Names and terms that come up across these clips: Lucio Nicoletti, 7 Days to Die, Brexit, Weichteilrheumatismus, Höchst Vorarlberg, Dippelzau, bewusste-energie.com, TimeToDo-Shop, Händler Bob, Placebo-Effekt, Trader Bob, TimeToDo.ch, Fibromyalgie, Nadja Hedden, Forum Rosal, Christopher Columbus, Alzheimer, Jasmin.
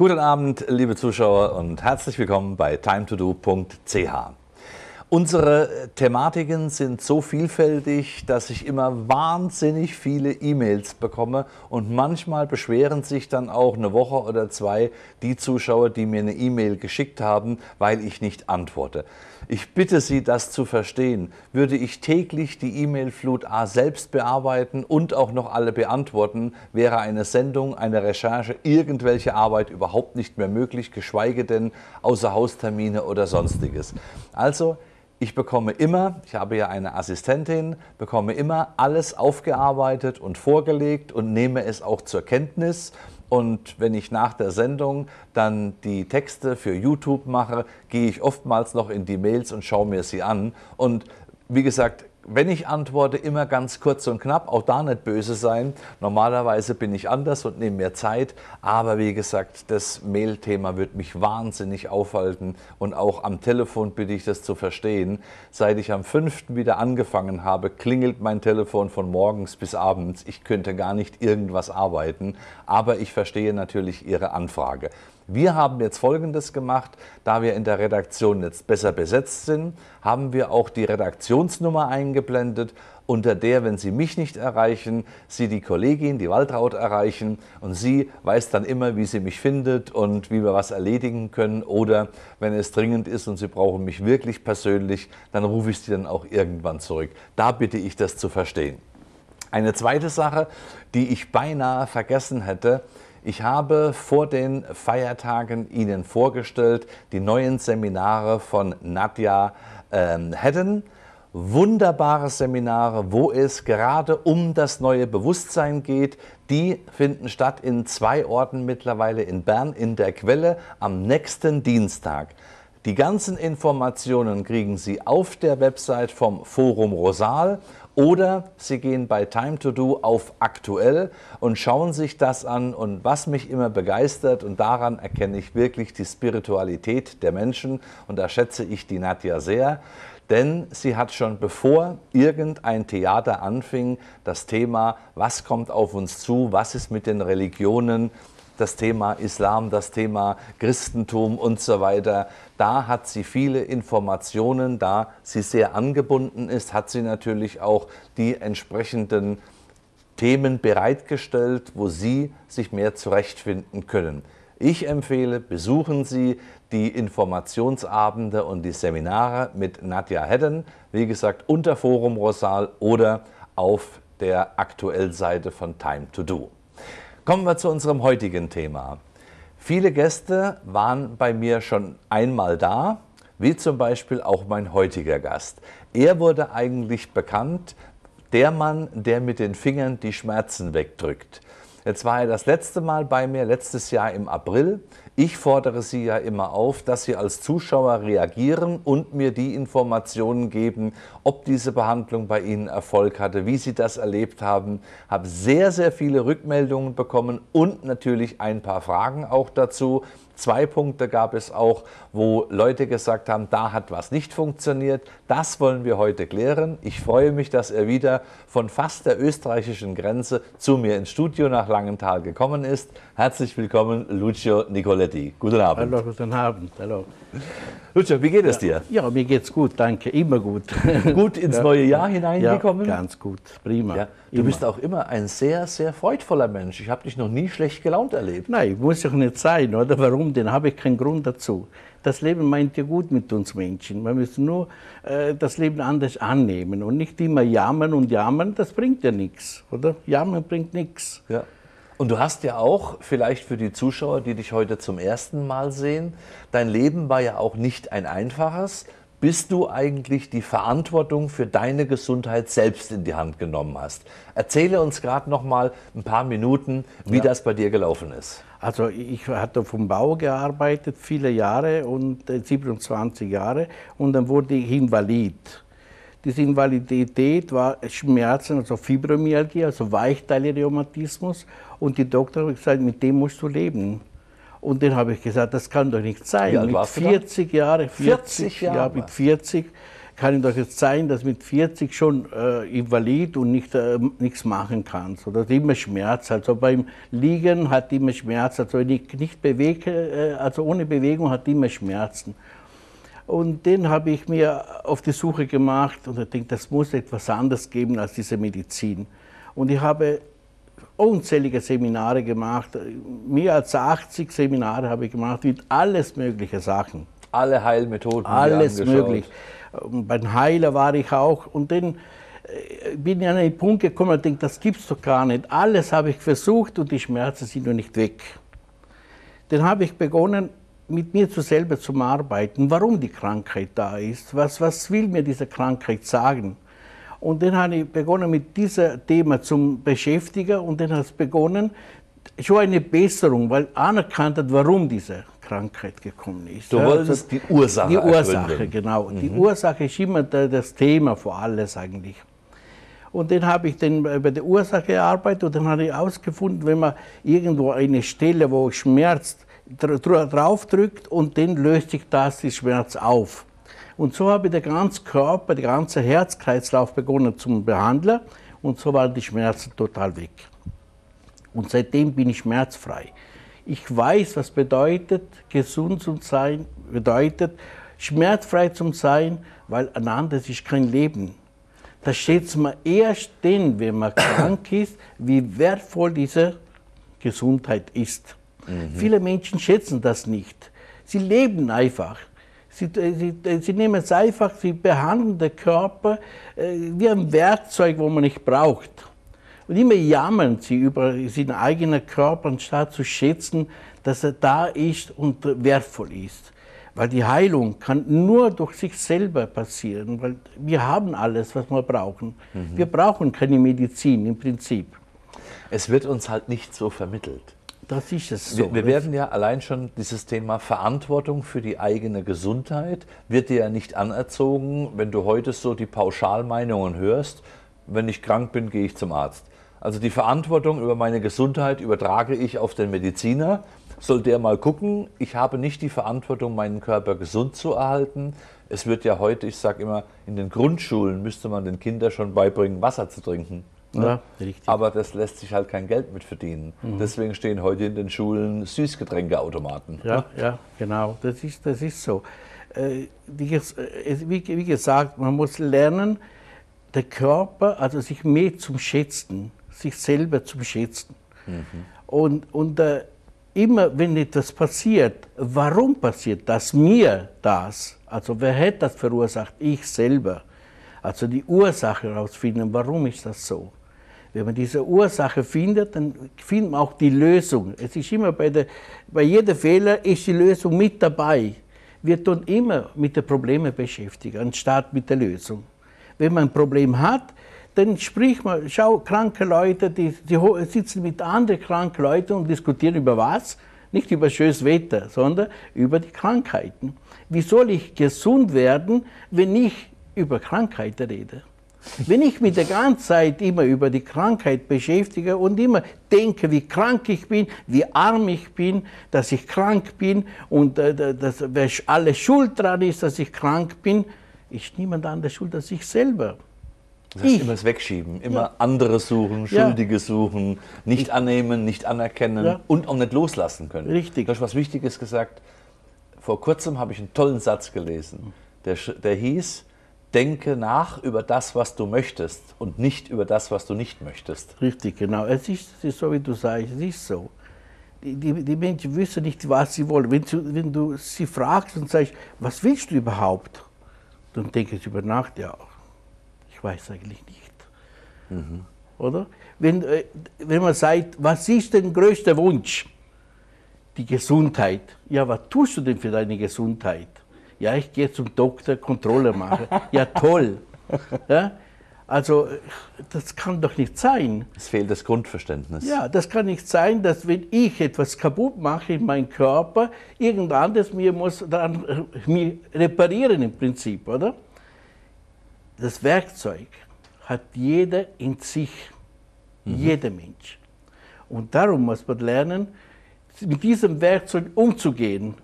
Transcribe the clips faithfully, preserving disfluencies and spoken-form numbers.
Guten Abend, liebe Zuschauer, und herzlich willkommen bei timetodo punkt c h. Unsere Thematiken sind so vielfältig, dass ich immer wahnsinnig viele E-Mails bekomme, und manchmal beschweren sich dann auch eine Woche oder zwei die Zuschauer, die mir eine E-Mail geschickt haben, weil ich nicht antworte. Ich bitte Sie, das zu verstehen. Würde ich täglich die E-Mail-Flut A selbst bearbeiten und auch noch alle beantworten, wäre eine Sendung, eine Recherche, irgendwelche Arbeit überhaupt nicht mehr möglich, geschweige denn Außerhaustermine oder Sonstiges. Also, ich bekomme immer, ich habe ja eine Assistentin, bekomme immer alles aufgearbeitet und vorgelegt und nehme es auch zur Kenntnis. Und wenn ich nach der Sendung dann die Texte für YouTube mache, gehe ich oftmals noch in die Mails und schaue mir sie an. Und wie gesagt, wenn ich antworte, immer ganz kurz und knapp, auch da nicht böse sein. Normalerweise bin ich anders und nehme mir Zeit, aber wie gesagt, das Mail-Thema wird mich wahnsinnig aufhalten, und auch am Telefon bitte ich das zu verstehen. Seit ich am fünften wieder angefangen habe, klingelt mein Telefon von morgens bis abends. Ich könnte gar nicht irgendwas arbeiten, aber ich verstehe natürlich Ihre Anfrage. Wir haben jetzt Folgendes gemacht: Da wir in der Redaktion jetzt besser besetzt sind, haben wir auch die Redaktionsnummer eingeblendet, unter der, wenn Sie mich nicht erreichen, Sie die Kollegin, die Waltraud, erreichen, und sie weiß dann immer, wie sie mich findet und wie wir was erledigen können, oder wenn es dringend ist und Sie brauchen mich wirklich persönlich, dann rufe ich Sie dann auch irgendwann zurück. Da bitte ich, das zu verstehen. Eine zweite Sache, die ich beinahe vergessen hätte: Ich habe vor den Feiertagen Ihnen vorgestellt die neuen Seminare von Nadja ähm, Hedden. Wunderbare Seminare, wo es gerade um das neue Bewusstsein geht. Die finden statt in zwei Orten mittlerweile in Bern, in der Quelle, am nächsten Dienstag. Die ganzen Informationen kriegen Sie auf der Website vom Forum Rosal. Oder Sie gehen bei Time to Do auf Aktuell und schauen sich das an. Und was mich immer begeistert, und daran erkenne ich wirklich die Spiritualität der Menschen, und da schätze ich die Nadja sehr, denn sie hat schon bevor irgendein Theater anfing, das Thema, was kommt auf uns zu, was ist mit den Religionen, das Thema Islam, das Thema Christentum und so weiter. Da hat sie viele Informationen, da sie sehr angebunden ist, hat sie natürlich auch die entsprechenden Themen bereitgestellt, wo Sie sich mehr zurechtfinden können. Ich empfehle, besuchen Sie die Informationsabende und die Seminare mit Nadja Hedden, wie gesagt, unter Forum Rosal oder auf der aktuellen Seite von Time to Do. Kommen wir zu unserem heutigen Thema. Viele Gäste waren bei mir schon einmal da, wie zum Beispiel auch mein heutiger Gast. Er wurde eigentlich bekannt, der Mann, der mit den Fingern die Schmerzen wegdrückt. Jetzt war er das letzte Mal bei mir, letztes Jahr im April. Ich fordere Sie ja immer auf, dass Sie als Zuschauer reagieren und mir die Informationen geben, ob diese Behandlung bei Ihnen Erfolg hatte, wie Sie das erlebt haben. Ich habe sehr, sehr viele Rückmeldungen bekommen und natürlich ein paar Fragen auch dazu. Zwei Punkte gab es auch, wo Leute gesagt haben, da hat was nicht funktioniert. Das wollen wir heute klären. Ich freue mich, dass er wieder von fast der österreichischen Grenze zu mir ins Studio nach Langenthal gekommen ist. Herzlich willkommen, Lucio Nicoletti. Guten Abend. Hallo, guten Abend. Hallo. Lucio, wie geht es dir? Ja, mir geht's gut, danke. Immer gut. Gut ins neue Jahr hineingekommen? Ja, ganz gut. Prima. Ja, du immer. bist auch immer ein sehr, sehr freudvoller Mensch. Ich habe dich noch nie schlecht gelaunt erlebt. Nein, muss doch nicht sein, oder? Warum? Den habe ich keinen Grund dazu. Das Leben meint ja gut mit uns Menschen. Wir müssen nur äh, das Leben anders annehmen und nicht immer jammern und jammern, das bringt ja nichts, oder? Jammern bringt nichts. Ja. Und du hast ja auch, vielleicht für die Zuschauer, die dich heute zum ersten Mal sehen, dein Leben war ja auch nicht ein einfaches, bis du eigentlich die Verantwortung für deine Gesundheit selbst in die Hand genommen hast. Erzähle uns gerade noch mal ein paar Minuten, wie ja. das bei dir gelaufen ist. Also ich hatte vom Bau gearbeitet, viele Jahre, und siebenundzwanzig Jahre, und dann wurde ich invalid. Diese Invalidität war Schmerzen, also Fibromyalgie, also Weichteilrheumatismus, und die Doktor hat gesagt, mit dem musst du leben. Und dann habe ich gesagt, das kann doch nicht sein. Mit vierzig Jahren, vierzig Jahre, ja, mit vierzig kann ich doch jetzt sein, dass mit vierzig schon äh, invalid und nicht, äh, nichts machen kann. So, dass immer Schmerz. Also beim Liegen hat immer Schmerz. Also wenn ich nicht bewege, äh, also ohne Bewegung hat immer Schmerzen. Und den habe ich mir auf die Suche gemacht und ich denke, das muss etwas anderes geben als diese Medizin. Und ich habe unzählige Seminare gemacht. Mehr als achtzig Seminare habe ich gemacht mit alles mögliche Sachen. Alle Heilmethoden. Alles möglich. Beim Heiler war ich auch. Und dann bin ich an einen Punkt gekommen und denke, das gibt's doch gar nicht. Alles habe ich versucht und die Schmerzen sind noch nicht weg. Dann habe ich begonnen, mit mir zu selber zu arbeiten, warum die Krankheit da ist. Was, was will mir diese Krankheit sagen? Und dann habe ich begonnen, mit diesem Thema zu beschäftigen und dann hat es begonnen, schon eine Besserung, weil anerkannt hat, warum diese Krankheit gekommen ist. Du ja, wolltest also die Ursache Die Ursache, ergründen. Genau. Mhm. Die Ursache ist immer das Thema für alles eigentlich. Und dann habe ich dann über die Ursache gearbeitet und dann habe ich herausgefunden, wenn man irgendwo eine Stelle, wo schmerzt, drauf drückt und dann löst sich das, die Schmerz auf. Und so habe ich den ganzen Körper, den ganzen Herzkreislauf begonnen zu behandeln und so waren die Schmerzen total weg. Und seitdem bin ich schmerzfrei. Ich weiß, was bedeutet, gesund zu sein, bedeutet, schmerzfrei zu sein, weil ein anderes ist kein Leben. Da schätzt man erst dann, wenn man krank ist, wie wertvoll diese Gesundheit ist. Mhm. Viele Menschen schätzen das nicht. Sie leben einfach. Sie, sie, sie nehmen es einfach, sie behandeln den Körper äh, wie ein Werkzeug, wo man nicht braucht. Und immer jammern sie über ihren eigenen Körper, anstatt zu schätzen, dass er da ist und wertvoll ist. Weil die Heilung kann nur durch sich selber passieren, weil wir haben alles, was wir brauchen. Mhm. Wir brauchen keine Medizin im Prinzip. Es wird uns halt nicht so vermittelt. Das ist es so. Wir, wir werden ja allein schon dieses Thema Verantwortung für die eigene Gesundheit, wird dir ja nicht anerzogen, wenn du heute so die Pauschalmeinungen hörst, wenn ich krank bin, gehe ich zum Arzt. Also die Verantwortung über meine Gesundheit übertrage ich auf den Mediziner, soll der mal gucken, ich habe nicht die Verantwortung, meinen Körper gesund zu erhalten. Es wird ja heute, ich sage immer, in den Grundschulen müsste man den Kindern schon beibringen, Wasser zu trinken. Ne? Ja, richtig. Aber das lässt sich halt kein Geld mit verdienen. Mhm. Deswegen stehen heute in den Schulen Süßgetränkeautomaten. Ja, ne? Ja, genau, das ist, das ist so. Äh, wie, wie gesagt, man muss lernen, der Körper, also sich mehr zum Schätzen, sich selber zum Schätzen. Mhm. Und, und äh, immer, wenn etwas passiert, warum passiert das mir das? Also wer hätte das verursacht? Ich selber. Also die Ursache herausfinden, warum ist das so? Wenn man diese Ursache findet, dann findet man auch die Lösung. Es ist immer bei, der, bei jedem Fehler ist die Lösung mit dabei. Wir tun immer mit den Problemen beschäftigen, anstatt mit der Lösung. Wenn man ein Problem hat, dann spricht man, schau, kranke Leute, die, die sitzen mit anderen kranken Leuten und diskutieren über was? Nicht über schönes Wetter, sondern über die Krankheiten. Wie soll ich gesund werden, wenn ich über Krankheiten rede? Wenn ich mich die ganze Zeit immer über die Krankheit beschäftige und immer denke, wie krank ich bin, wie arm ich bin, dass ich krank bin und äh, dass alle schuld dran ist, dass ich krank bin, ist niemand anders schuld als ich selber. Das heißt, ich. Immer das Wegschieben, immer ja. Andere suchen, Schuldige ja. Suchen, nicht annehmen, nicht anerkennen ja. Und auch nicht loslassen können. Richtig. Du hast was Wichtiges gesagt. Vor kurzem habe ich einen tollen Satz gelesen, der, der hieß, denke nach über das, was du möchtest und nicht über das, was du nicht möchtest. Richtig, genau. Es ist, es ist so, wie du sagst, es ist so. Die, die, die Menschen wissen nicht, was sie wollen. Wenn du, wenn du sie fragst und sagst, was willst du überhaupt? Dann denke ich über Nacht, ja, ich weiß eigentlich nicht. Mhm. Oder? Wenn, wenn man sagt, was ist dein größter Wunsch? Die Gesundheit. Ja, was tust du denn für deine Gesundheit? Ja, ich gehe zum Doktor, Kontrolle machen. Ja, toll. Ja? Also, das kann doch nicht sein. Es fehlt das Grundverständnis. Ja, das kann nicht sein, dass wenn ich etwas kaputt mache in meinem Körper, irgend anderes mir muss dann mir reparieren im Prinzip, oder? Das Werkzeug hat jeder in sich, mhm. Jeder Mensch. Und darum muss man lernen, mit diesem Werkzeug umzugehen.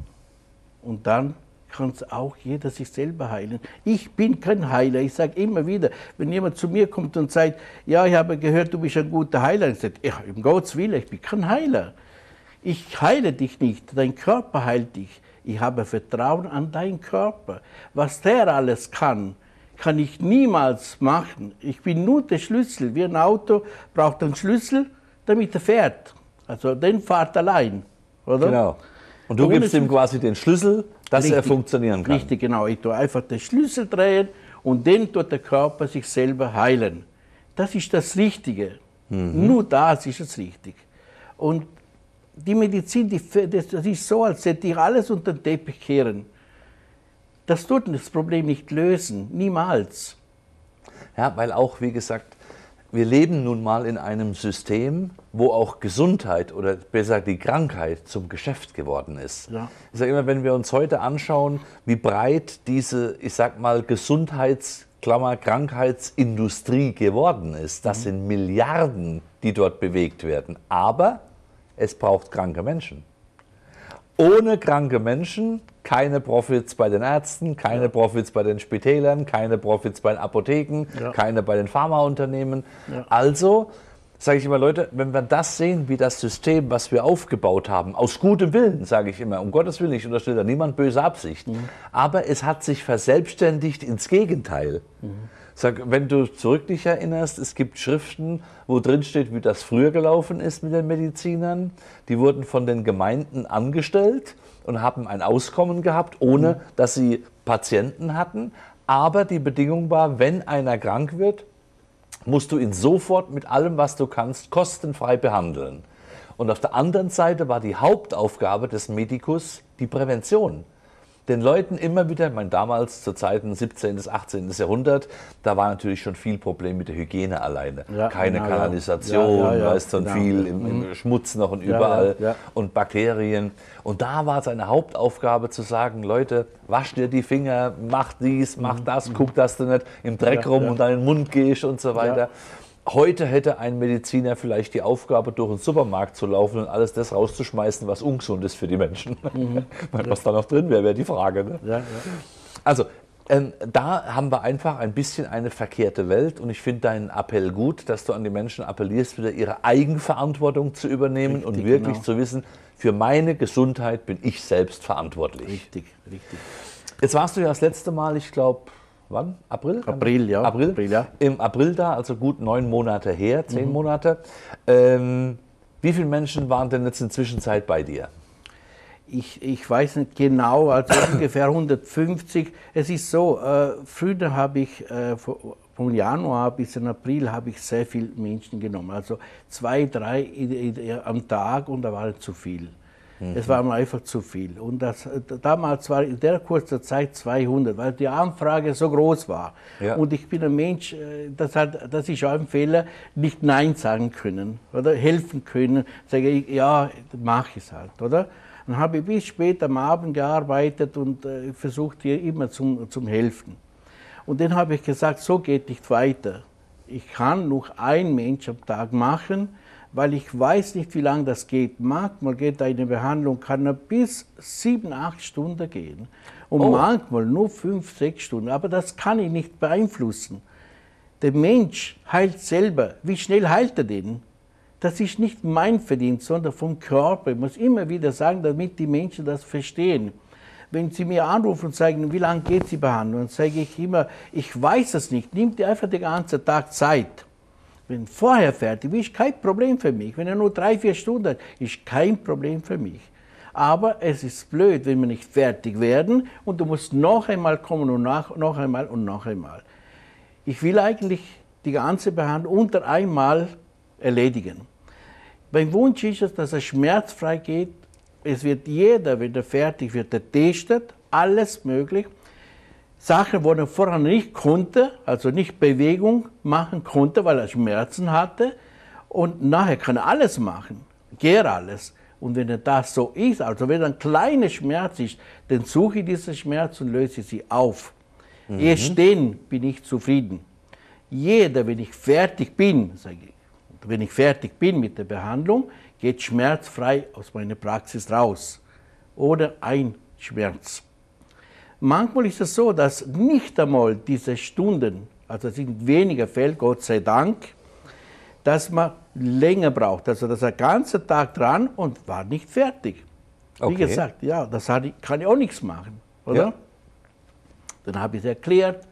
Und dann kann es auch jeder sich selber heilen. Ich bin kein Heiler. Ich sage immer wieder, wenn jemand zu mir kommt und sagt, ja, ich habe gehört, du bist ein guter Heiler, ich sage, ja, um Gottes Willen, ich bin kein Heiler. Ich heile dich nicht, dein Körper heilt dich. Ich habe Vertrauen an deinen Körper. Was der alles kann, kann ich niemals machen. Ich bin nur der Schlüssel. Wie ein Auto braucht einen Schlüssel, damit er fährt. Also den fährt allein, oder? Genau. Und du gibst ihm quasi den Schlüssel, dass richtig, er funktionieren kann. Richtig, genau. Ich tue einfach den Schlüssel drehen und den tut der Körper sich selber heilen. Das ist das Richtige. Mhm. Nur das ist es richtig. Und die Medizin, die, das ist so, als hätte ich alles unter den Teppich kehren. Das tut das Problem nicht lösen, niemals. Ja, weil auch, wie gesagt, wir leben nun mal in einem System, wo auch Gesundheit oder besser die Krankheit zum Geschäft geworden ist. Ja. Ich sage immer, wenn wir uns heute anschauen, wie breit diese, ich sag mal, Gesundheits-, Klammer, Krankheitsindustrie geworden ist, das mhm. sind Milliarden, die dort bewegt werden. Aber es braucht kranke Menschen. Ohne kranke Menschen keine Profits bei den Ärzten, keine ja. Profits bei den Spitälern, keine Profits bei den Apotheken, ja. keine bei den Pharmaunternehmen. Ja. Also sage ich immer, Leute, wenn wir das sehen, wie das System, was wir aufgebaut haben, aus gutem Willen, sage ich immer, um Gottes Willen, ich unterstelle da niemand böse Absicht, mhm. aber es hat sich verselbstständigt ins Gegenteil. Mhm. Sag, wenn du zurück dich erinnerst, es gibt Schriften, wo drin steht, wie das früher gelaufen ist mit den Medizinern. Die wurden von den Gemeinden angestellt und haben ein Auskommen gehabt, ohne mhm. dass sie Patienten hatten. Aber die Bedingung war, wenn einer krank wird, musst du ihn sofort mit allem, was du kannst, kostenfrei behandeln. Und auf der anderen Seite war die Hauptaufgabe des Medikus die Prävention. Den Leuten immer wieder, ich meine damals zur Zeit des siebzehnten bis achtzehnten Jahrhundert, da war natürlich schon viel Problem mit der Hygiene alleine. Ja, keine genau, Kanalisation, ja, ja, ja, weißt du, genau, viel im, im Schmutz noch und überall ja, ja, ja. und Bakterien. Und da war seine Hauptaufgabe zu sagen, Leute, wasch dir die Finger, mach dies, mach das, mhm. guck, dass du nicht im Dreck ja, rum ja. und deinen Mund gehst und so weiter. Ja. Heute hätte ein Mediziner vielleicht die Aufgabe, durch den Supermarkt zu laufen und alles das rauszuschmeißen, was ungesund ist für die Menschen. Mhm. Was da noch drin wäre, wäre die Frage. Ne? Ja, ja. Also, ähm, da haben wir einfach ein bisschen eine verkehrte Welt und ich finde deinen Appell gut, dass du an die Menschen appellierst, wieder ihre Eigenverantwortung zu übernehmen richtig, und wirklich genau. zu wissen, für meine Gesundheit bin ich selbst verantwortlich. Richtig, richtig. Jetzt warst du ja das letzte Mal, ich glaube... Wann? April? April, ja. April? April, ja. Im April da, also gut neun Monate her, zehn mhm. Monate. Ähm, wie viele Menschen waren denn jetzt in der Zwischenzeit bei dir? Ich, ich weiß nicht genau, also ungefähr hundertfünfzig. Es ist so, äh, früher habe ich, äh, vom Januar bis in April habe ich sehr viele Menschen genommen. Also zwei, drei in, in, am Tag und da waren zu viel. Es war mir einfach zu viel. Und das, damals war in der kurzen Zeit zweihundert, weil die Anfrage so groß war. Ja. Und ich bin ein Mensch, das, hat, das ist auch ein Fehler, nicht Nein sagen können oder helfen können. Sage ich, ja, mache ich es halt, oder? Dann habe ich bis spät am Abend gearbeitet und äh, versucht hier immer zum, zum Helfen. Und dann habe ich gesagt, so geht nicht weiter. Ich kann nur ein Mensch am Tag machen, weil ich weiß nicht, wie lange das geht. Manchmal geht eine Behandlung, kann bis sieben, acht Stunden gehen. Und oh. manchmal nur fünf, sechs Stunden. Aber das kann ich nicht beeinflussen. Der Mensch heilt selber. Wie schnell heilt er den? Das ist nicht mein Verdienst, sondern vom Körper. Ich muss immer wieder sagen, damit die Menschen das verstehen. Wenn sie mir anrufen und sagen, wie lange geht die Behandlung, dann sage ich immer, ich weiß es nicht. Nimm dir einfach den ganzen Tag Zeit. Wenn vorher fertig ist, kein Problem für mich. Wenn er nur drei, vier Stunden hat, ist kein Problem für mich. Aber es ist blöd, wenn wir nicht fertig werden und du musst noch einmal kommen und nach, noch einmal und noch einmal. Ich will eigentlich die ganze Behandlung unter einmal erledigen. Mein Wunsch ist es, dass es schmerzfrei geht. Es wird jeder, wenn er fertig wird, getestet, alles möglich. Sachen, wo er vorher nicht konnte, also nicht Bewegung machen konnte, weil er Schmerzen hatte. Und nachher kann er alles machen, geht alles. Und wenn er das so ist, also wenn ein kleiner Schmerz ist, dann suche ich diesen Schmerz und löse sie auf. Mhm. Erst dann bin ich zufrieden. Jeder, wenn ich fertig bin, sage ich, wenn ich fertig bin mit der Behandlung, geht schmerzfrei aus meiner Praxis raus. Oder ein Schmerz. manchmal ist es so, dass nicht einmal diese Stunden, also es sind weniger Fälle, Gott sei Dank, dass man länger braucht. Also dass er den ganzen Tag dran und war nicht fertig. Okay. Wie gesagt, ja, das kann ich auch nichts machen, oder? Ja. Dann habe ich es erklärt.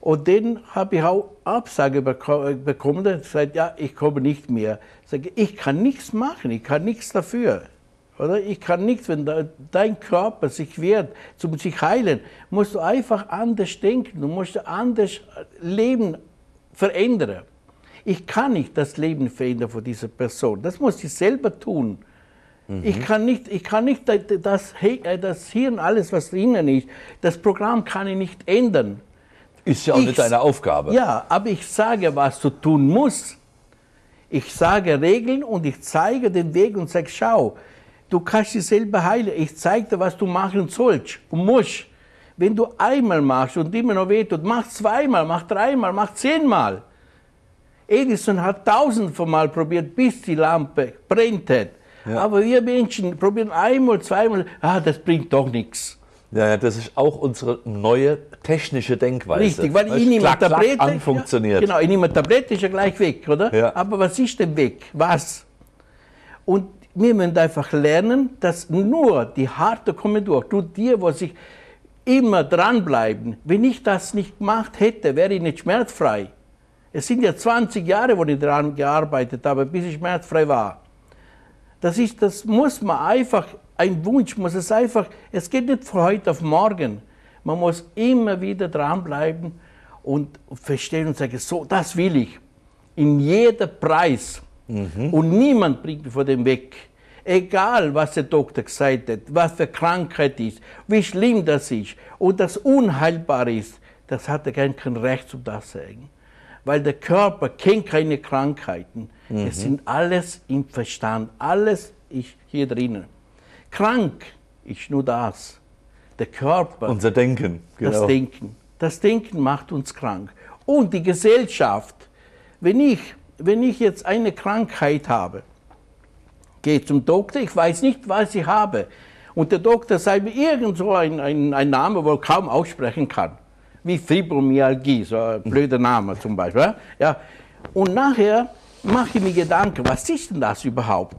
Und dann habe ich auch Absage bekommen, der sagt, ja, ich komme nicht mehr. Ich sage, ich kann nichts machen, ich kann nichts dafür. Oder? Ich kann nichts, wenn dein Körper sich wehrt, um sich heilen, musst du einfach anders denken, du musst anders Leben verändern. Ich kann nicht das Leben verändern von dieser Person, das muss ich selber tun. Mhm. Ich kann nicht, ich kann nicht das, das Hirn, alles was drinnen ist, das Programm kann ich nicht ändern. Ist ja auch ich, nicht deine Aufgabe. Ja, aber ich sage, was du tun musst. Ich sage Regeln und ich zeige den Weg und sage, schau, du kannst dich selber heilen. Ich zeige dir, was du machen sollst und musst. Wenn du einmal machst und immer noch wehtut, mach zweimal, mach dreimal, mach zehnmal. Edison hat tausend von Mal probiert, bis die Lampe brennt hat. Ja. Aber wir Menschen probieren einmal, zweimal, ah, das bringt doch nichts. Ja, das ist auch unsere neue technische Denkweise. Richtig, weil ich nehme eine Tablette. Funktioniert. Genau, ich nehme eine Tablette, ist ja gleich weg, oder? Ja. Aber was ist denn weg? Was? Und wir müssen einfach lernen, dass nur die Harten kommen durch. Du, dir, wo sich immer dranbleiben. Wenn ich das nicht gemacht hätte, wäre ich nicht schmerzfrei. Es sind ja zwanzig Jahre, wo ich daran gearbeitet habe, bis ich schmerzfrei war. Das ist, das muss man einfach, ein Wunsch muss es einfach, es geht nicht von heute auf morgen. Man muss immer wieder dranbleiben und verstehen und sagen, so, das will ich. In jedem Preis. Mhm. Und niemand bringt mich von dem weg. Egal, was der Doktor gesagt hat, was für Krankheit ist, wie schlimm das ist und das unheilbar ist, das hat er gar kein Recht zu das sagen. Weil der Körper kennt keine Krankheiten. Mhm. Es sind alles im Verstand, alles ist hier drinnen. Krank ist nur das. Der Körper. Unser Denken. Genau. Das Denken. Das Denken macht uns krank. Und die Gesellschaft. Wenn ich, wenn ich jetzt eine Krankheit habe, gehe zum Doktor, ich weiß nicht, was ich habe. Und der Doktor sagt mir irgend so ein, ein, ein Name, wo ich kaum aussprechen kann. Wie Fibromyalgie, so ein blöder Name zum Beispiel. Ja. Und nachher mache ich mir Gedanken, was ist denn das überhaupt?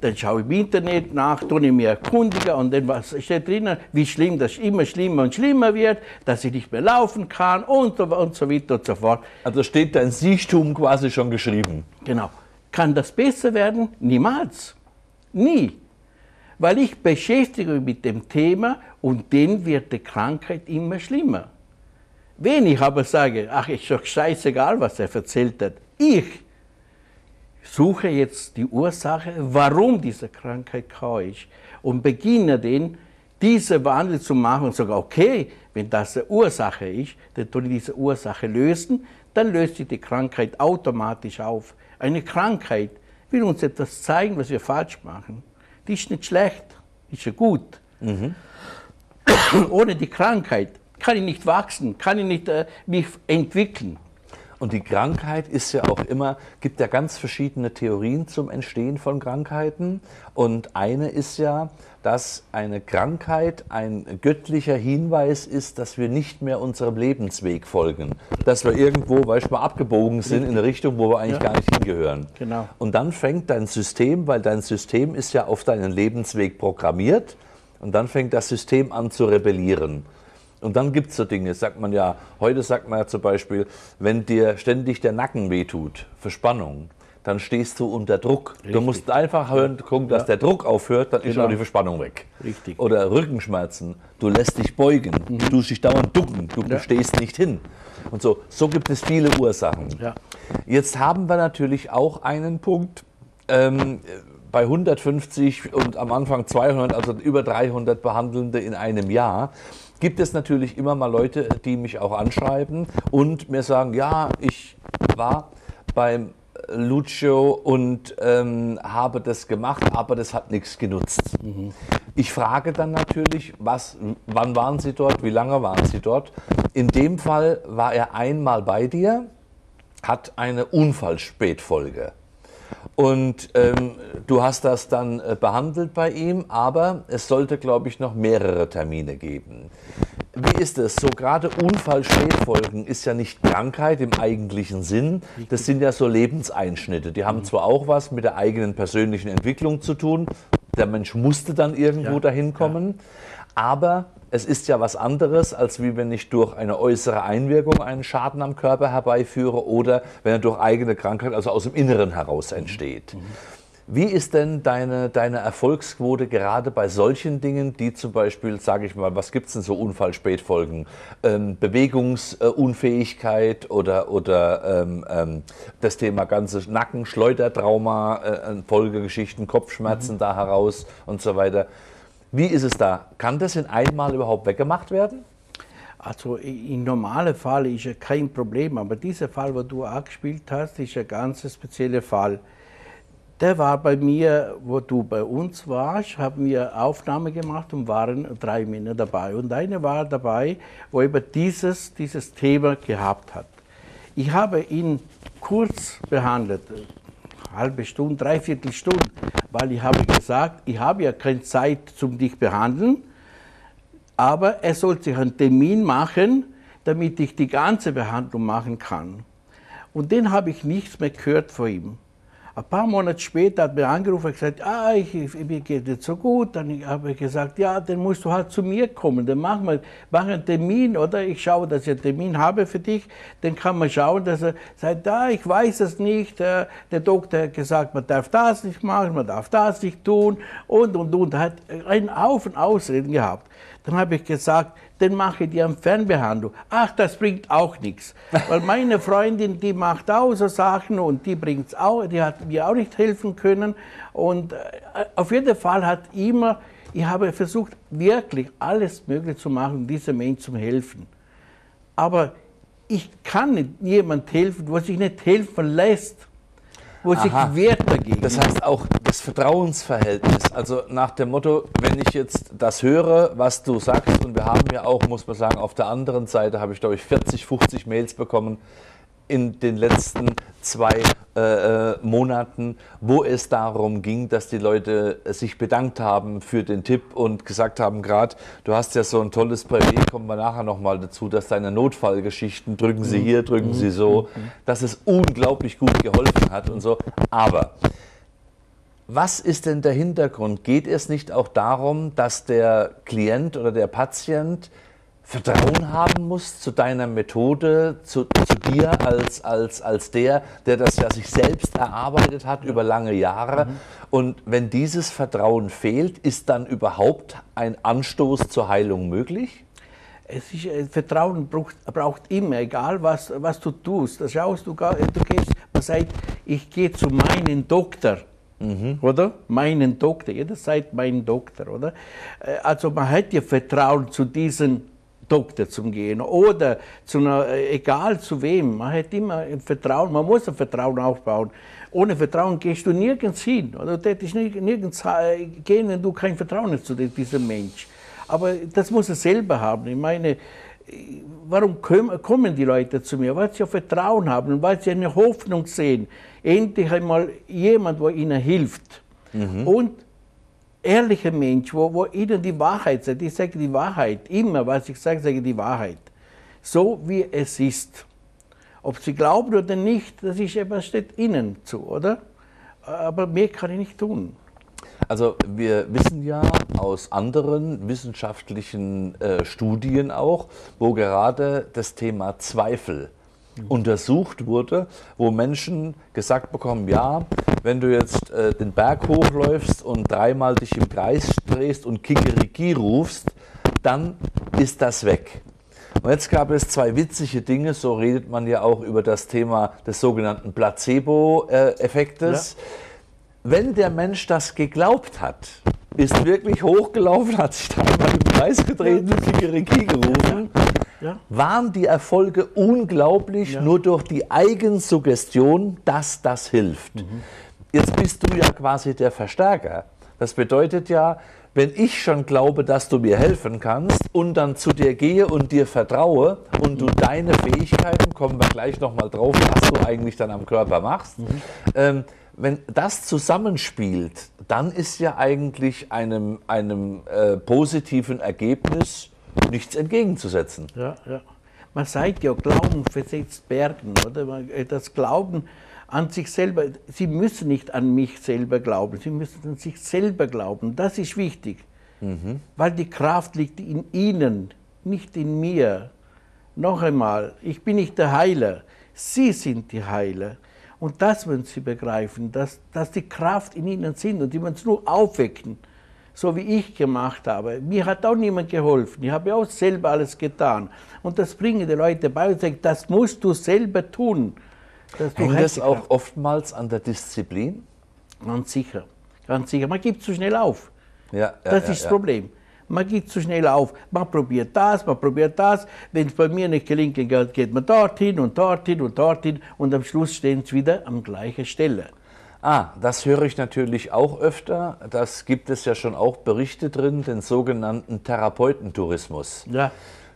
Dann schaue ich im Internet nach, tue ich mir erkundigen und dann was steht drinnen, wie schlimm das immer schlimmer und schlimmer wird, dass ich nicht mehr laufen kann und so, und so weiter und so fort. Also steht dein Siechtum quasi schon geschrieben. Genau. Kann das besser werden? Niemals. Nie. Weil ich beschäftige mich mit dem Thema und dann wird die Krankheit immer schlimmer. Wenn ich aber sage, ach, ist doch scheißegal, was er erzählt hat, ich suche jetzt die Ursache, warum diese Krankheit kam ist und beginne den, diese Wandel zu machen und sage, okay, wenn das eine Ursache ist, dann tue ich diese Ursache lösen, dann löst sich die Krankheit automatisch auf. Eine Krankheit will uns etwas zeigen, was wir falsch machen. Die ist nicht schlecht, die ist ja gut. Mhm. Ohne die Krankheit kann ich nicht wachsen, kann ich nicht, äh, mich entwickeln. Und die Krankheit ist ja auch immer, gibt ja ganz verschiedene Theorien zum Entstehen von Krankheiten. Und eine ist ja, dass eine Krankheit ein göttlicher Hinweis ist, dass wir nicht mehr unserem Lebensweg folgen. Dass wir irgendwo, weil wir abgebogen sind in eine Richtung, wo wir eigentlich ja. gar nicht hingehören. Genau. Und dann fängt dein System, weil dein System ist ja auf deinen Lebensweg programmiert. Und dann fängt das System an zu rebellieren. Und dann gibt es so Dinge, sagt man ja, heute sagt man ja zum Beispiel, wenn dir ständig der Nacken wehtut, Verspannung, dann stehst du unter Druck. Richtig. Du musst einfach hören, gucken, dass ja. der Druck aufhört, dann genau. ist auch die Verspannung weg. Richtig. Oder Rückenschmerzen, du lässt dich beugen, mhm. du tust dich dauernd ducken, du ja. stehst nicht hin. Und so, so gibt es viele Ursachen. Ja. Jetzt haben wir natürlich auch einen Punkt, ähm, bei hundertfünfzig und am Anfang zweihundert, also über dreihundert Behandelnde in einem Jahr, gibt es natürlich immer mal Leute, die mich auch anschreiben und mir sagen, ja, ich war beim Lucio und ähm, habe das gemacht, aber das hat nichts genutzt. Mhm. Ich frage dann natürlich, was, wann waren Sie dort, wie lange waren Sie dort? In dem Fall war er einmal bei dir, hat eine Unfallspätfolge. Und ähm, du hast das dann äh, behandelt bei ihm, aber es sollte, glaube ich, noch mehrere Termine geben. wie ist es? So gerade Unfall-Spätfolgen ist ja nicht Krankheit im eigentlichen Sinn. Das sind ja so Lebenseinschnitte. Die haben zwar auch was mit der eigenen persönlichen Entwicklung zu tun. Der Mensch musste dann irgendwo ja, dahin kommen. Ja. Aber es ist ja was anderes, als wie wenn ich durch eine äußere Einwirkung einen Schaden am Körper herbeiführe oder wenn er durch eigene Krankheit, also aus dem Inneren heraus entsteht. Mhm. Wie ist denn deine, deine Erfolgsquote gerade bei solchen Dingen, die zum Beispiel, sage ich mal, was gibt es denn so Unfallspätfolgen? Ähm, Bewegungsunfähigkeit oder, oder ähm, ähm, das Thema ganze Nacken, Schleudertrauma, äh, Folgegeschichten, Kopfschmerzen mhm. da heraus und so weiter. Wie ist es da? Kann das in einmal überhaupt weggemacht werden? Also im normalen Fall ist ja kein Problem, aber dieser Fall, wo du angespielt hast, ist ein ganz spezieller Fall. Der war bei mir, wo du bei uns warst, haben wir Aufnahme gemacht und waren drei Männer dabei. Und einer war dabei, wo über dieses, dieses Thema gehabt hat. Ich habe ihn kurz behandelt, eine halbe Stunde, dreiviertel Stunde, weil ich habe gesagt, ich habe ja keine Zeit, um dich zu behandeln, aber er soll sich einen Termin machen, damit ich die ganze Behandlung machen kann. Und den habe ich nichts mehr gehört von ihm. Ein paar Monate später hat er angerufen und gesagt, ah, ich, mir geht es so gut. Dann habe ich gesagt, ja, dann musst du halt zu mir kommen, dann machen wir mach einen Termin, oder ich schaue, dass ich einen Termin habe für dich. Dann kann man schauen, dass er sagt, ah, ich weiß es nicht, der Doktor hat gesagt, man darf das nicht machen, man darf das nicht tun und, und, und. Er hat einen Haufen Ausreden gehabt. Dann habe ich gesagt, dann mache ich die am Fernbehandlung. Ach, das bringt auch nichts. Weil meine Freundin, die macht auch so Sachen und die bringt's auch, die hat mir auch nicht helfen können. Und auf jeden Fall hat immer, ich habe versucht, wirklich alles Mögliche zu machen, um diesem Menschen zu helfen. Aber ich kann nicht jemandem helfen, der sich nicht helfen lässt. Wo sich wehrt dagegen. Das heißt auch das Vertrauensverhältnis, also nach dem Motto, wenn ich jetzt das höre, was du sagst, und wir haben ja auch, muss man sagen, auf der anderen Seite habe ich, glaube ich, vierzig, fünfzig Mails bekommen in den letzten zwei äh, Monaten, wo es darum ging, dass die Leute sich bedankt haben für den Tipp und gesagt haben, gerade, du hast ja so ein tolles Privileg, kommen wir nachher nochmal dazu, dass deine Notfallgeschichten, drücken sie hier, drücken sie so, dass es unglaublich gut geholfen hat und so. Aber was ist denn der Hintergrund? Geht es nicht auch darum, dass der Klient oder der Patient Vertrauen haben muss zu deiner Methode, zu, zu dir als, als, als der, der das ja sich selbst erarbeitet hat über lange Jahre. Mhm. Und wenn dieses Vertrauen fehlt, ist dann überhaupt ein Anstoß zur Heilung möglich? Es ist, Vertrauen braucht, braucht immer, egal was, was du tust. Das schaust du, du gehst, man sagt, ich gehe zu meinem Doktor. Mhm. Oder? Meinen Doktor, jeder sagt meinen Doktor, oder? Also man hat ja Vertrauen zu diesen Doktor zum Gehen oder zu einer, egal zu wem, man hat immer ein Vertrauen, man muss ein Vertrauen aufbauen. Ohne Vertrauen gehst du nirgends hin, oder du tätest nirgends gehen, wenn du kein Vertrauen hast zu diesem Mensch. Aber das muss er selber haben. Ich meine, warum kommen die Leute zu mir? Weil sie ja Vertrauen haben und weil sie eine Hoffnung sehen. Endlich einmal jemand, der ihnen hilft. Mhm. Und ehrlicher Mensch, wo, wo ihnen die Wahrheit sagt, ich sage die Wahrheit, immer was ich sage, sage die Wahrheit, so wie es ist. Ob sie glauben oder nicht, das ist etwas, steht ihnen zu, oder? Aber mehr kann ich nicht tun. Also wir wissen ja aus anderen wissenschaftlichen äh, Studien auch, wo gerade das Thema Zweifel untersucht wurde, wo Menschen gesagt bekommen, ja, wenn du jetzt äh, den Berg hochläufst und dreimal dich im Kreis drehst und Kikeriki rufst, dann ist das weg. Und jetzt gab es zwei witzige Dinge, so redet man ja auch über das Thema des sogenannten Placebo-Effektes. Ja. Wenn der Mensch das geglaubt hat, ist wirklich hochgelaufen, hat sich dreimal im Kreis gedreht und Kikeriki gerufen. Ja. Waren die Erfolge unglaublich, ja, nur durch die Eigensuggestion, dass das hilft. Mhm. Jetzt bist du ja quasi der Verstärker. Das bedeutet ja, wenn ich schon glaube, dass du mir helfen kannst und dann zu dir gehe und dir vertraue und mhm. du deine Fähigkeiten, kommen wir gleich nochmal drauf, was du eigentlich dann am Körper machst, mhm. ähm, wenn das zusammenspielt, dann ist ja eigentlich einem, einem äh, positiven Ergebnis nichts entgegenzusetzen. Ja, ja. Man sagt ja, Glauben versetzt Bergen, oder? Das Glauben an sich selber. Sie müssen nicht an mich selber glauben, Sie müssen an sich selber glauben. Das ist wichtig, mhm. weil die Kraft liegt in Ihnen, nicht in mir. Noch einmal, ich bin nicht der Heiler, Sie sind die Heiler. Und das müssen Sie begreifen, dass, dass die Kraft in Ihnen sind und die müssen es nur aufwecken, so wie ich gemacht habe. Mir hat auch niemand geholfen, ich habe auch selber alles getan. Und das bringen die Leute bei und sagen, das musst du selber tun. Dass du Hängt das auch oftmals an der Disziplin? Ganz sicher, ganz sicher. Man gibt zu schnell auf, ja, ja, das ja, ist das ja. Problem. Man geht zu schnell auf, man probiert das, man probiert das. Wenn es bei mir nicht gelingt, geht man dorthin und dorthin und dorthin und am Schluss stehen es wieder an gleicher Stelle. Ah, das höre ich natürlich auch öfter. Das gibt es ja schon auch Berichte drin, den sogenannten Therapeutentourismus. Ja.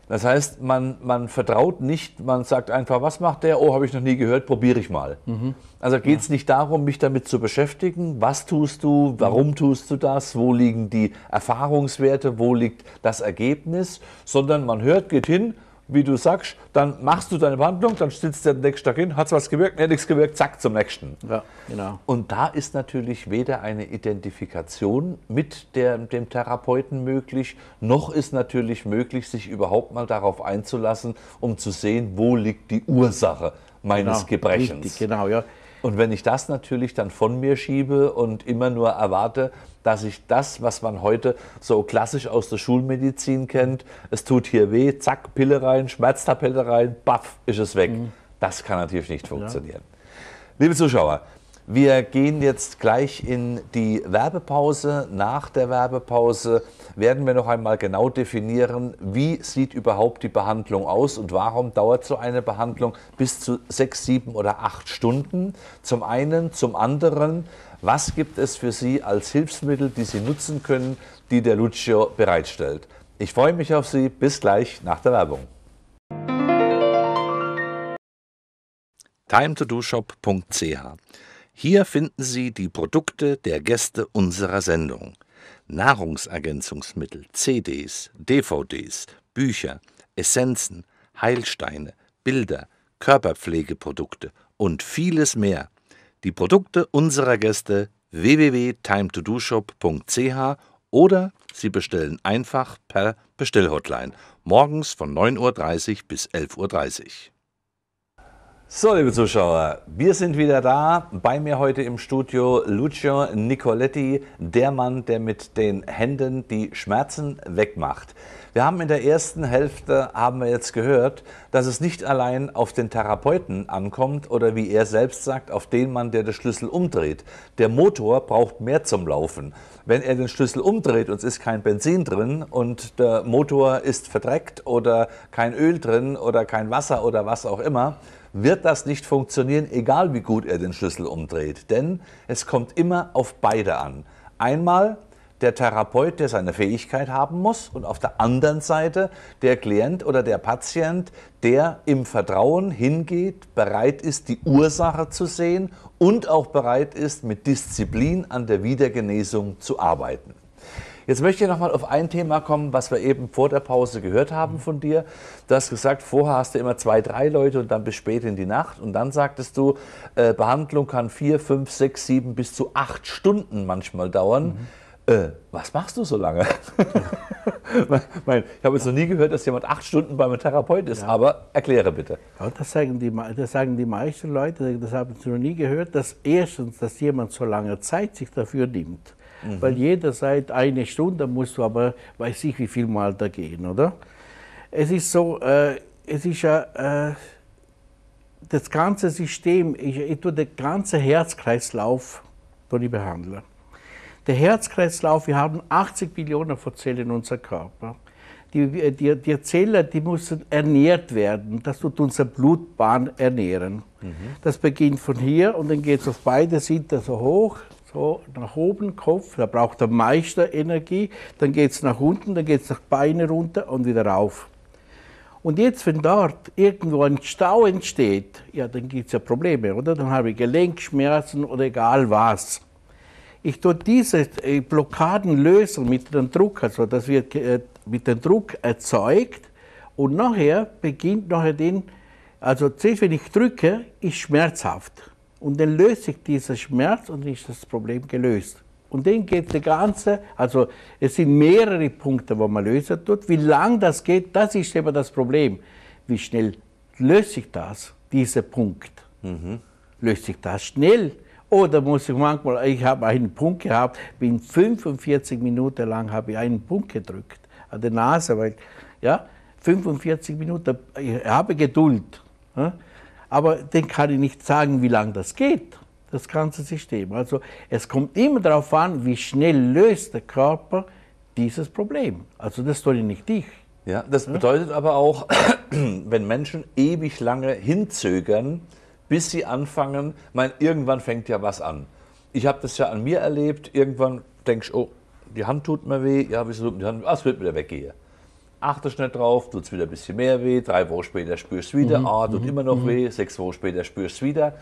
Das heißt, man, man vertraut nicht, man sagt einfach, was macht der? Oh, habe ich noch nie gehört, probiere ich mal. Mhm. Also geht es ja. nicht darum, mich damit zu beschäftigen, was tust du, warum mhm. tust du das, wo liegen die Erfahrungswerte, wo liegt das Ergebnis, sondern man hört, geht hin, wie du sagst, dann machst du deine Behandlung, dann sitzt der nächste Tag hin, hat es was gewirkt, nee, nichts gewirkt, zack, zum nächsten. Ja, genau. Und da ist natürlich weder eine Identifikation mit der, dem Therapeuten möglich, noch ist natürlich möglich, sich überhaupt mal darauf einzulassen, um zu sehen, wo liegt die Ursache meines genau, Gebrechens. Richtig, genau, ja. Und wenn ich das natürlich dann von mir schiebe und immer nur erwarte, dass ich das, was man heute so klassisch aus der Schulmedizin kennt, es tut hier weh, zack, Pille rein, Schmerztablette rein, baff, ist es weg. Mhm. Das kann natürlich nicht funktionieren. Ja. Liebe Zuschauer, wir gehen jetzt gleich in die Werbepause. Nach der Werbepause werden wir noch einmal genau definieren, wie sieht überhaupt die Behandlung aus und warum dauert so eine Behandlung bis zu sechs, sieben oder acht Stunden. Zum einen, zum anderen, was gibt es für Sie als Hilfsmittel, die Sie nutzen können, die der Lucio bereitstellt. Ich freue mich auf Sie. Bis gleich nach der Werbung. time to do shop punkt c h. Hier finden Sie die Produkte der Gäste unserer Sendung. Nahrungsergänzungsmittel, C Ds, D V Ds, Bücher, Essenzen, Heilsteine, Bilder, Körperpflegeprodukte und vieles mehr. Die Produkte unserer Gäste w w w punkt time to do shop punkt c h oder Sie bestellen einfach per Bestellhotline morgens von neun Uhr dreißig bis elf Uhr dreißig. So, liebe Zuschauer, wir sind wieder da. Bei mir heute im Studio Lucio Nicoletti, der Mann, der mit den Händen die Schmerzen wegmacht. Wir haben in der ersten Hälfte, haben wir jetzt gehört, dass es nicht allein auf den Therapeuten ankommt oder wie er selbst sagt, auf den Mann, der den Schlüssel umdreht. Der Motor braucht mehr zum Laufen. Wenn er den Schlüssel umdreht und es ist kein Benzin drin und der Motor ist verdreckt oder kein Öl drin oder kein Wasser oder was auch immer, wird das nicht funktionieren, egal wie gut er den Schlüssel umdreht. Denn es kommt immer auf beide an. Einmal der Therapeut, der seine Fähigkeit haben muss, und auf der anderen Seite der Klient oder der Patient, der im Vertrauen hingeht, bereit ist, die Ursache zu sehen und auch bereit ist, mit Disziplin an der Wiedergenesung zu arbeiten. Jetzt möchte ich nochmal auf ein Thema kommen, was wir eben vor der Pause gehört haben von dir. Du hast gesagt, vorher hast du immer zwei, drei Leute und dann bis spät in die Nacht. Und dann sagtest du, äh, Behandlung kann vier, fünf, sechs, sieben bis zu acht Stunden manchmal dauern. Mhm. Äh, was machst du so lange? Ich habe jetzt noch nie gehört, dass jemand acht Stunden bei einem Therapeut ist, ja. aber erkläre bitte. Ja, das, sagen die, das sagen die meisten Leute, das haben sie noch nie gehört, dass erstens, dass jemand so lange Zeit sich dafür nimmt. Mhm. Weil jeder seit eine Stunde musst du aber, weiß ich wie viel Mal da gehen, oder? Es ist so, äh, es ist ja, äh, das ganze System, ich, ich tue den ganzen Herzkreislauf, den ich behandle. Der Herzkreislauf, wir haben achtzig Millionen von Zellen in unserem Körper. Die, die, die Zellen, die müssen ernährt werden, das tut unsere Blutbahn ernähren. Mhm. Das beginnt von hier und dann geht es auf beide Seiten so hoch. So, nach oben, Kopf, da braucht der Meister Energie, dann geht es nach unten, dann geht es nach Beine runter und wieder rauf. Und jetzt, wenn dort irgendwo ein Stau entsteht, ja, dann gibt es ja Probleme, oder? Dann habe ich Gelenkschmerzen oder egal was. Ich tue diese Blockaden lösen mit dem Drucker, sodass wir mit dem Druck erzeugt und nachher beginnt nachher den, also zuerst wenn ich drücke, ist schmerzhaft und dann löst sich dieser Schmerz und dann ist das Problem gelöst. Und dann geht der ganze, also es sind mehrere Punkte, wo man lösen tut. Wie lang das geht, das ist eben das Problem. Wie schnell löst sich das, dieser Punkt? Mhm. Löst sich das schnell? Oder muss ich manchmal, ich habe einen Punkt gehabt, bin fünfundvierzig Minuten lang habe ich einen Punkt gedrückt an der Nase, weil, ja, fünfundvierzig Minuten, ich habe Geduld. Ja? Aber dann kann ich nicht sagen, wie lange das geht. Das ganze System. Also es kommt immer darauf an, wie schnell löst der Körper dieses Problem. Also das soll nicht ich. Ja, das bedeutet ja? aber auch, wenn Menschen ewig lange hinzögern, bis sie anfangen, mein, irgendwann fängt ja was an. Ich habe das ja an mir erlebt, irgendwann denkst du, oh, die Hand tut mir weh, ja, wieso tut mir die Hand weh? Ah, es wird wieder weggehen. Achtest nicht drauf, tut es wieder ein bisschen mehr weh, drei Wochen später spürst du wieder, mhm. ah, tut mhm. immer noch mhm. weh, sechs Wochen später spürst du wieder.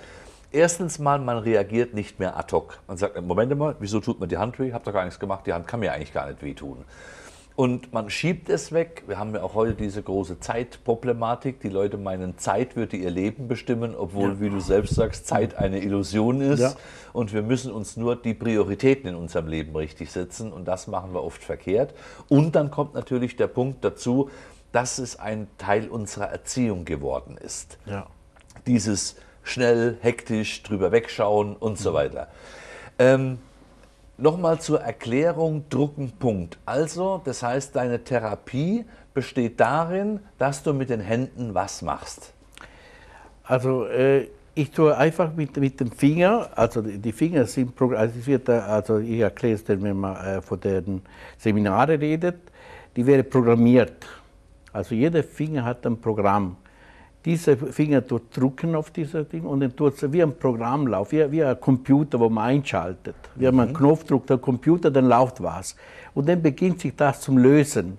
Erstens mal, man reagiert nicht mehr ad hoc. Man sagt, Moment mal, wieso tut mir die Hand weh? Ich habe doch gar nichts gemacht, die Hand kann mir eigentlich gar nicht wehtun. Und man schiebt es weg. Wir haben ja auch heute diese große Zeitproblematik. Die Leute meinen, Zeit würde ihr Leben bestimmen, obwohl, ja. wie du selbst sagst, Zeit eine Illusion ist. Ja. Und wir müssen uns nur die Prioritäten in unserem Leben richtig setzen. Und das machen wir oft verkehrt. Und dann kommt natürlich der Punkt dazu, dass es ein Teil unserer Erziehung geworden ist. Ja. Dieses schnell, hektisch, drüber wegschauen und so weiter. Ähm, Nochmal zur Erklärung, Druckenpunkt. Also, das heißt, deine Therapie besteht darin, dass du mit den Händen was machst. Also, äh, ich tue einfach mit, mit dem Finger, also die Finger sind, also ich, also ich erkläre es dann, wenn man äh, von den Seminaren redet, die werden programmiert. Also jeder Finger hat ein Programm. Dieser Finger tut drücken auf dieses Ding und dann tut es wie ein Programmlauf, wie, wie ein Computer, wo man einschaltet. Wenn mhm. man einen Knopf drückt, der Computer, dann läuft was. Und dann beginnt sich das zum Lösen.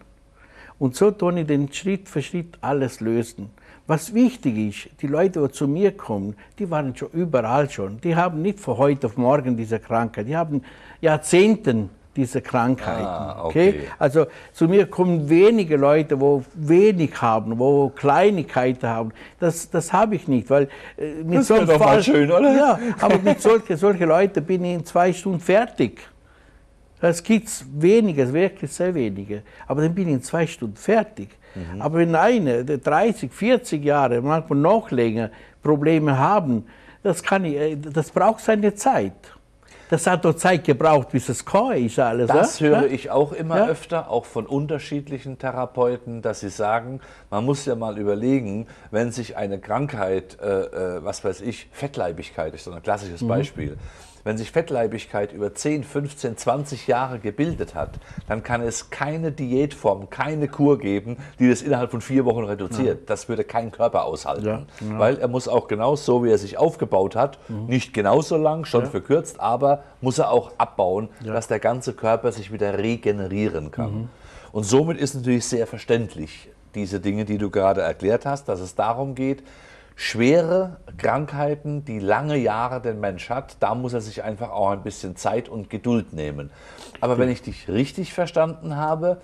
Und so tue ich den Schritt für Schritt alles lösen. Was wichtig ist, die Leute, die zu mir kommen, die waren schon überall schon. Die haben nicht von heute auf morgen diese Krankheit, die haben Jahrzehnten diese Krankheiten. Ah, okay. Okay? Also zu mir kommen wenige Leute, wo wenig haben, wo Kleinigkeiten haben. Das, das habe ich nicht, weil äh, mit das so doch mal schön, oder? Ja, aber mit solche, solche Leute bin ich in zwei Stunden fertig. Es gibt wenige, wirklich sehr wenige. Aber dann bin ich in zwei Stunden fertig. Mhm. Aber wenn eine, der dreißig, vierzig Jahre, manchmal noch länger Probleme haben, das kann ich, das braucht seine Zeit. Das hat doch Zeit gebraucht, bis es klar ist alles. Das ja? höre ich auch immer ja? öfter, auch von unterschiedlichen Therapeuten, dass sie sagen, man muss ja mal überlegen, wenn sich eine Krankheit, äh, was weiß ich, Fettleibigkeit ist so ein klassisches mhm. Beispiel, wenn sich Fettleibigkeit über zehn, fünfzehn, zwanzig Jahre gebildet hat, dann kann es keine Diätform, keine Kur geben, die das innerhalb von vier Wochen reduziert. Ja. Das würde kein Körper aushalten, ja. Ja. weil er muss auch genauso, wie er sich aufgebaut hat, mhm. nicht genauso lang, schon ja. verkürzt, aber muss er auch abbauen, ja. dass der ganze Körper sich wieder regenerieren kann. Mhm. Und somit ist natürlich sehr verständlich, diese Dinge, die du gerade erklärt hast, dass es darum geht, schwere Krankheiten, die lange Jahre der Mensch hat, da muss er sich einfach auch ein bisschen Zeit und Geduld nehmen. Aber wenn ich dich richtig verstanden habe,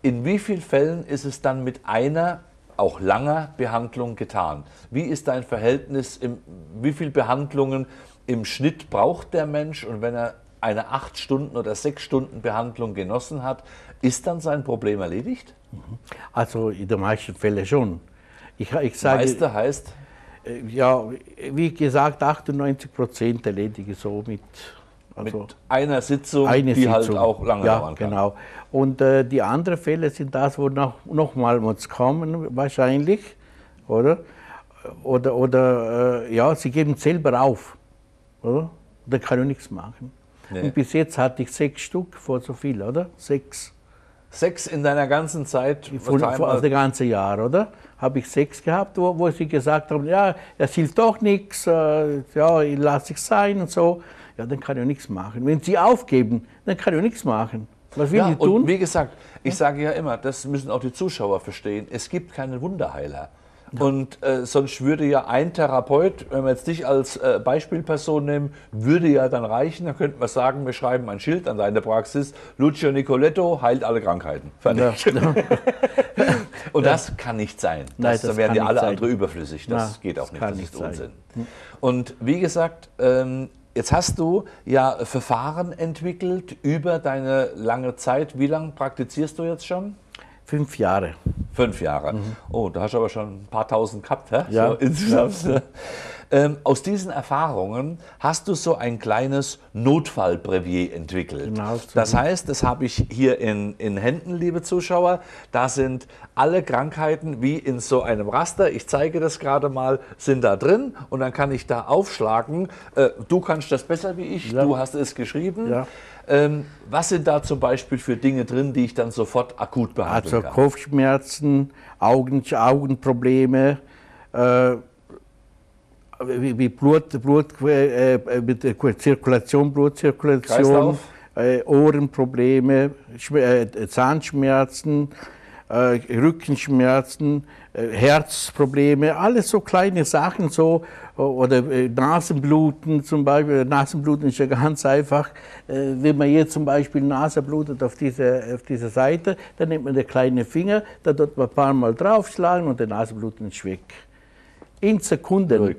in wie vielen Fällen ist es dann mit einer auch langer Behandlung getan? Wie ist dein Verhältnis, im, wie viele Behandlungen im Schnitt braucht der Mensch, und wenn er eine acht Stunden oder sechs Stunden Behandlung genossen hat, ist dann sein Problem erledigt? Also in den meisten Fällen schon. Ich, ich sage, Meister heißt? Ja, wie gesagt, achtundneunzig Prozent erledige so mit, also mit einer Sitzung, eine die Sitzung. halt auch lange ja, dauern kann. Genau. Und äh, die anderen Fälle sind das, wo noch, noch mal muss kommen wahrscheinlich, oder? Oder, oder äh, ja, sie geben selber auf. Oder? Da kann ich nichts machen. Nee. Und bis jetzt hatte ich sechs Stück vor so viel, oder? Sechs. Sechs in deiner ganzen Zeit? Von, von das ganze Jahr, oder? Habe ich sechs gehabt, wo, wo sie gesagt haben, ja, das hilft doch nichts, äh, ja, ich lasse ich sein und so. Ja, dann kann ich nichts machen. Wenn sie aufgeben, dann kann ich nichts machen. Was will ja, ich tun? Und wie gesagt, ich ja? sage ja immer, das müssen auch die Zuschauer verstehen, es gibt keine Wunderheiler. Und äh, sonst würde ja ein Therapeut, wenn wir jetzt dich als äh, Beispielperson nehmen, würde ja dann reichen. Dann könnten wir sagen, wir schreiben ein Schild an deine Praxis: Lucio Nicoletti heilt alle Krankheiten. Fertig. Ja. Und das kann nicht sein. Das, Nein, das da werden ja alle anderen überflüssig. Das Na, geht auch das nicht. Das ist Unsinn. Sein. Und wie gesagt, ähm, jetzt hast du ja Verfahren entwickelt über deine lange Zeit. Wie lange praktizierst du jetzt schon? Fünf Jahre. Fünf Jahre. Mhm. Oh, da hast du aber schon ein paar Tausend gehabt, hä? Ja, so insgesamt. Ja. Ähm, aus diesen Erfahrungen hast du so ein kleines Notfallbrevier entwickelt. Genau, das heißt, das habe ich hier in, in Händen, liebe Zuschauer. Da sind alle Krankheiten wie in so einem Raster, ich zeige das gerade mal, sind da drin und dann kann ich da aufschlagen. Äh, du kannst das besser wie ich, ja. Du hast es geschrieben. Ja. Ähm, was sind da zum Beispiel für Dinge drin, die ich dann sofort akut behandeln kann? Also Kopfschmerzen, Augen, Augenprobleme, äh, wie Blut, Blut, äh, Zirkulation, Blutzirkulation, äh, Ohrenprobleme, Schmerz, äh, Zahnschmerzen, äh, Rückenschmerzen, äh, Herzprobleme, alles so kleine Sachen, so, oder äh, Nasenbluten zum Beispiel. Nasenbluten ist ja ganz einfach. Äh, wenn man jetzt zum Beispiel Nase blutet auf dieser auf diese Seite, dann nimmt man den kleinen Finger, da dort ein paar Mal draufschlagen und der Nasenbluten ist weg. In Sekunden.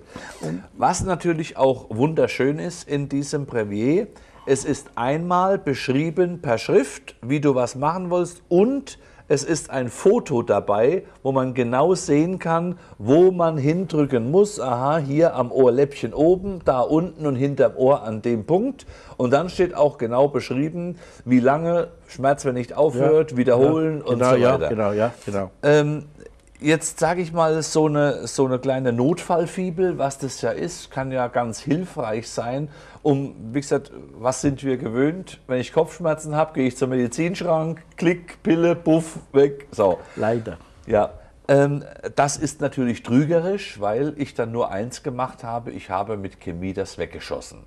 Was natürlich auch wunderschön ist in diesem Brevier, es ist einmal beschrieben per Schrift, wie du was machen willst, und es ist ein Foto dabei, wo man genau sehen kann, wo man hindrücken muss. Aha, hier am Ohrläppchen oben, da unten und hinterm Ohr an dem Punkt. Und dann steht auch genau beschrieben, wie lange Schmerz, wenn nicht aufhört, ja, wiederholen, ja, genau, und so weiter. Ja, genau, ja, genau. Ähm, Jetzt sage ich mal, so eine, so eine kleine Notfallfibel, was das ja ist, kann ja ganz hilfreich sein, um, wie gesagt, was sind wir gewöhnt? Wenn ich Kopfschmerzen habe, gehe ich zum Medizinschrank, klick, Pille, puff, weg, so. Leider. Ja, ähm, das ist natürlich trügerisch, weil ich dann nur eins gemacht habe, ich habe mit Chemie das weggeschossen.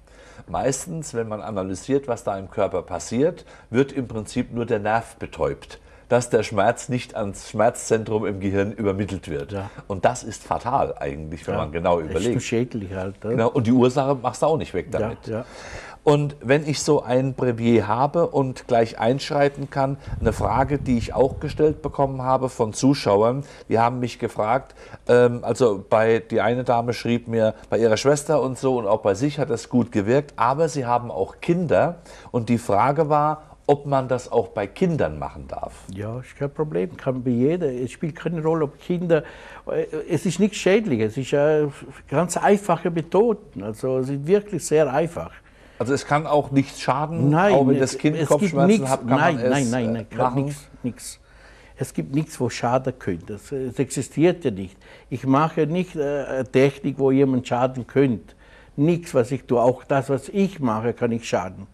Meistens, wenn man analysiert, was da im Körper passiert, wird im Prinzip nur der Nerv betäubt, dass der Schmerz nicht ans Schmerzzentrum im Gehirn übermittelt wird. Ja. Und das ist fatal eigentlich, wenn ja, man genau überlegt. Ist schädlich halt. Ja. Genau, und die Ursache machst du auch nicht weg damit. Ja, ja. Und wenn ich so ein Brevier habe und gleich einschreiten kann, eine Frage, die ich auch gestellt bekommen habe von Zuschauern, die haben mich gefragt, ähm, also bei, die eine Dame schrieb mir, bei ihrer Schwester und so und auch bei sich hat das gut gewirkt, aber sie haben auch Kinder und die Frage war, ob man das auch bei Kindern machen darf. Ja, ist kein Problem, kann bei jeder. Es spielt keine Rolle, ob Kinder. Es ist nichts Schädliches, es ist eine ganz einfache Methoden. Also es ist wirklich sehr einfach. Also es kann auch nichts schaden, nein, auch wenn das Kind es Kopfschmerzen hat, kann nein, man es nein, nein, nein, nichts. Es gibt nichts, was schaden könnte. Es, es existiert ja nicht. Ich mache nicht eine Technik, wo jemand schaden könnte. Nichts, was ich tue. Auch das, was ich mache, kann ich schaden.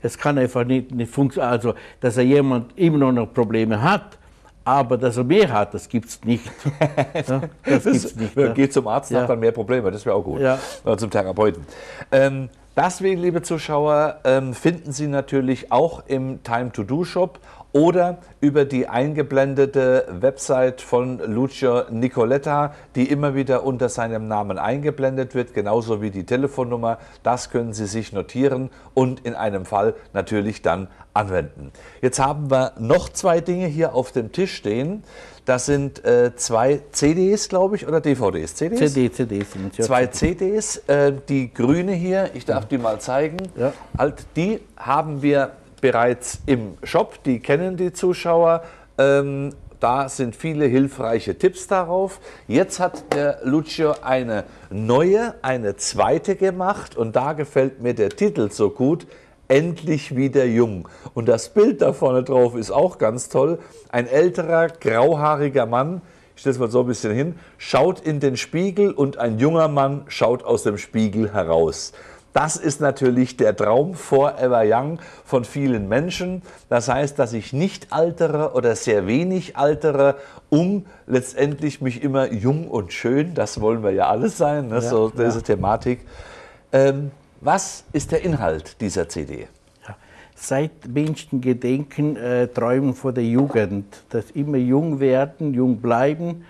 Es kann einfach nicht, nicht funktionieren, also dass er jemand immer noch Probleme hat, aber dass er mehr hat, das gibt es nicht. Ja, das gibt's nicht. Ja. Geht zum Arzt, ja, hat dann mehr Probleme, das wäre auch gut. Ja. Oder zum Therapeuten. Ähm, deswegen, liebe Zuschauer, ähm, finden Sie natürlich auch im Time-to-Do-Shop oder über die eingeblendete Website von Lucio Nicoletti, die immer wieder unter seinem Namen eingeblendet wird, genauso wie die Telefonnummer. Das können Sie sich notieren und in einem Fall natürlich dann anwenden. Jetzt haben wir noch zwei Dinge hier auf dem Tisch stehen. Das sind äh, zwei C Ds, glaube ich, oder D V Ds? C Ds? C D, C Ds sind ja. Zwei C Ds, äh, die grüne hier, ich darf ja. die mal zeigen. Ja. Halt, die haben wir bereits im Shop, die kennen die Zuschauer, ähm, da sind viele hilfreiche Tipps darauf. Jetzt hat der Lucio eine neue, eine zweite gemacht und da gefällt mir der Titel so gut, Endlich wieder jung. Und das Bild da vorne drauf ist auch ganz toll, ein älterer, grauhaariger Mann, ich stelle es mal so ein bisschen hin, schaut in den Spiegel und ein junger Mann schaut aus dem Spiegel heraus. Das ist natürlich der Traum Forever Young von vielen Menschen. Das heißt, dass ich nicht altere oder sehr wenig altere, um letztendlich mich immer jung und schön, das wollen wir ja alles sein, ne? Ja, so diese ja. Thematik. Ähm, was ist der Inhalt dieser C D? Ja. Seit Menschen gedenken, äh, träumen vor der Jugend, dass immer jung werden, jung bleiben.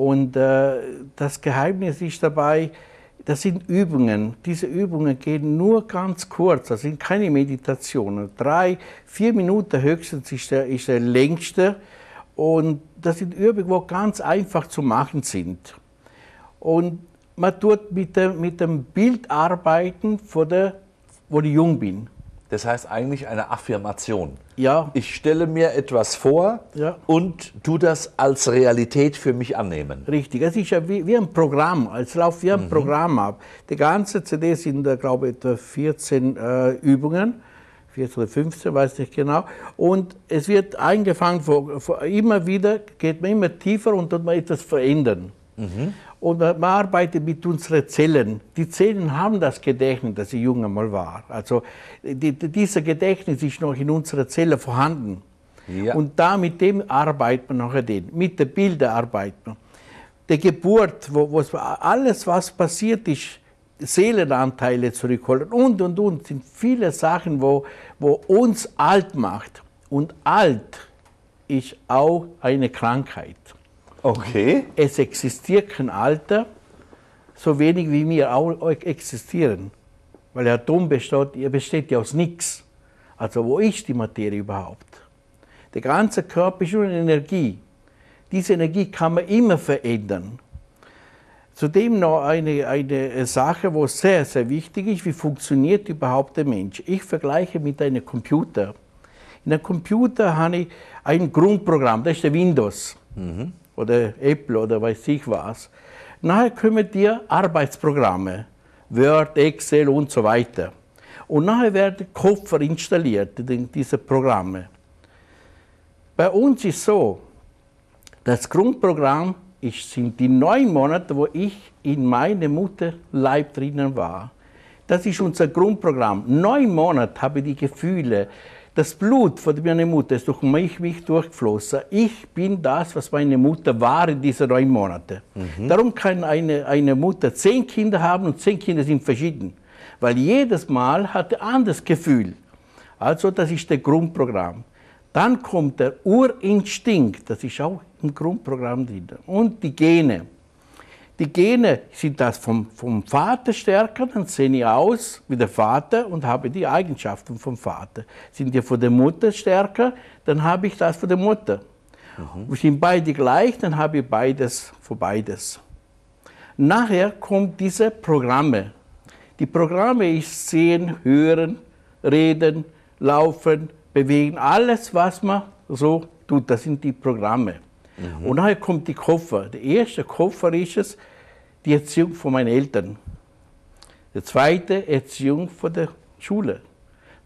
Und äh, das Geheimnis ist dabei, das sind Übungen. Diese Übungen gehen nur ganz kurz, das sind keine Meditationen. Drei, vier Minuten höchstens ist der, ist der längste. Und das sind Übungen, die ganz einfach zu machen sind. Und man tut mit dem, mit dem Bild arbeiten, von der, wo ich jung bin. Das heißt eigentlich eine Affirmation. Ja. Ich stelle mir etwas vor, ja, und tu das als Realität für mich annehmen. Richtig, es ist ja wie, wie ein Programm, es läuft wie ein mhm. Programm ab. Die ganze C D sind, glaube ich, etwa vierzehn äh, Übungen, vierzehn oder fünfzehn, weiß nicht genau. Und es wird eingefangen, vor, vor, immer wieder geht man immer tiefer und tut man etwas verändern. Mhm. Und man arbeitet mit unseren Zellen. Die Zellen haben das Gedächtnis, das ich jung einmal war. Also die, dieser Gedächtnis ist noch in unserer Zelle vorhanden. Ja. Und da mit dem arbeitet man nachher den. Mit den Bildern arbeitet man. Die Geburt, wo, wo alles, was passiert ist, Seelenanteile zurückholen und und und, sind viele Sachen, wo, wo uns alt macht. Und alt ist auch eine Krankheit. Okay. Es existiert kein Alter, so wenig wie wir auch existieren. Weil der Atom besteht, besteht ja aus nichts. Also wo ist die Materie überhaupt? Der ganze Körper ist nur eine Energie. Diese Energie kann man immer verändern. Zudem noch eine, eine Sache, die sehr, sehr wichtig ist, wie funktioniert überhaupt der Mensch? Ich vergleiche mit einem Computer. In einem Computer habe ich ein Grundprogramm, das ist der Windows. Mhm. Oder Apple oder weiß ich was. Nachher kommen dir Arbeitsprogramme, Word, Excel und so weiter. Und nachher werden Koffer installiert, diese Programme. Bei uns ist so, das Grundprogramm ist, sind die neun Monate, wo ich in meiner Mutterleib drinnen war. Das ist unser Grundprogramm. Neun Monate habe ich die Gefühle. Das Blut von meiner Mutter ist durch mich, mich durchgeflossen. Ich bin das, was meine Mutter war in diesen neun Monaten. Mhm. Darum kann eine, eine Mutter zehn Kinder haben und zehn Kinder sind verschieden. Weil jedes Mal hat ein anderes Gefühl. Also das ist das Grundprogramm. Dann kommt der Urinstinkt, das ist auch im Grundprogramm drin. Und die Gene. Die Gene sind das vom, vom Vater stärker, dann sehe ich aus wie der Vater und habe die Eigenschaften vom Vater. Sind die von der Mutter stärker, dann habe ich das von der Mutter. Mhm. Sind beide gleich, dann habe ich beides von beides. Nachher kommen diese Programme. Die Programme ist Sehen, Hören, Reden, Laufen, Bewegen, alles was man so tut, das sind die Programme. Mhm. Und nachher kommt die Koffer. Der erste Koffer ist es, die Erziehung von meinen Eltern. Der zweite, Erziehung von der Schule.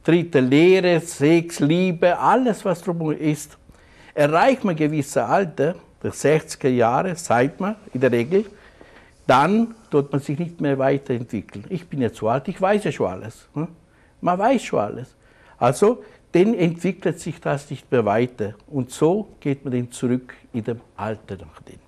Dritte, Lehre, Sex, Liebe, alles was drum ist. Erreicht man gewisse Alter, der sechziger Jahre, sagt man in der Regel, dann tut man sich nicht mehr weiterentwickeln. Ich bin ja zu alt, ich weiß ja schon alles. Man weiß schon alles. Also, dann entwickelt sich das nicht mehr weiter. Und so geht man dann zurück in dem Alter nach dem.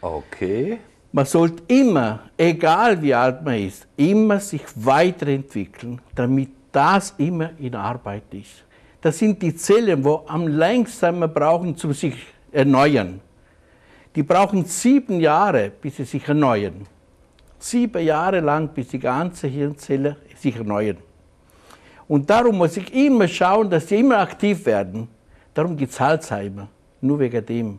Okay. Man sollte immer, egal wie alt man ist, immer sich weiterentwickeln, damit das immer in Arbeit ist. Das sind die Zellen, die am längsten man brauchen, um sich zu erneuern. Die brauchen sieben Jahre, bis sie sich erneuern. Sieben Jahre lang, bis die ganze Hirnzelle sich erneuern. Und darum muss ich immer schauen, dass sie immer aktiv werden. Darum gibt es Alzheimer, nur wegen dem.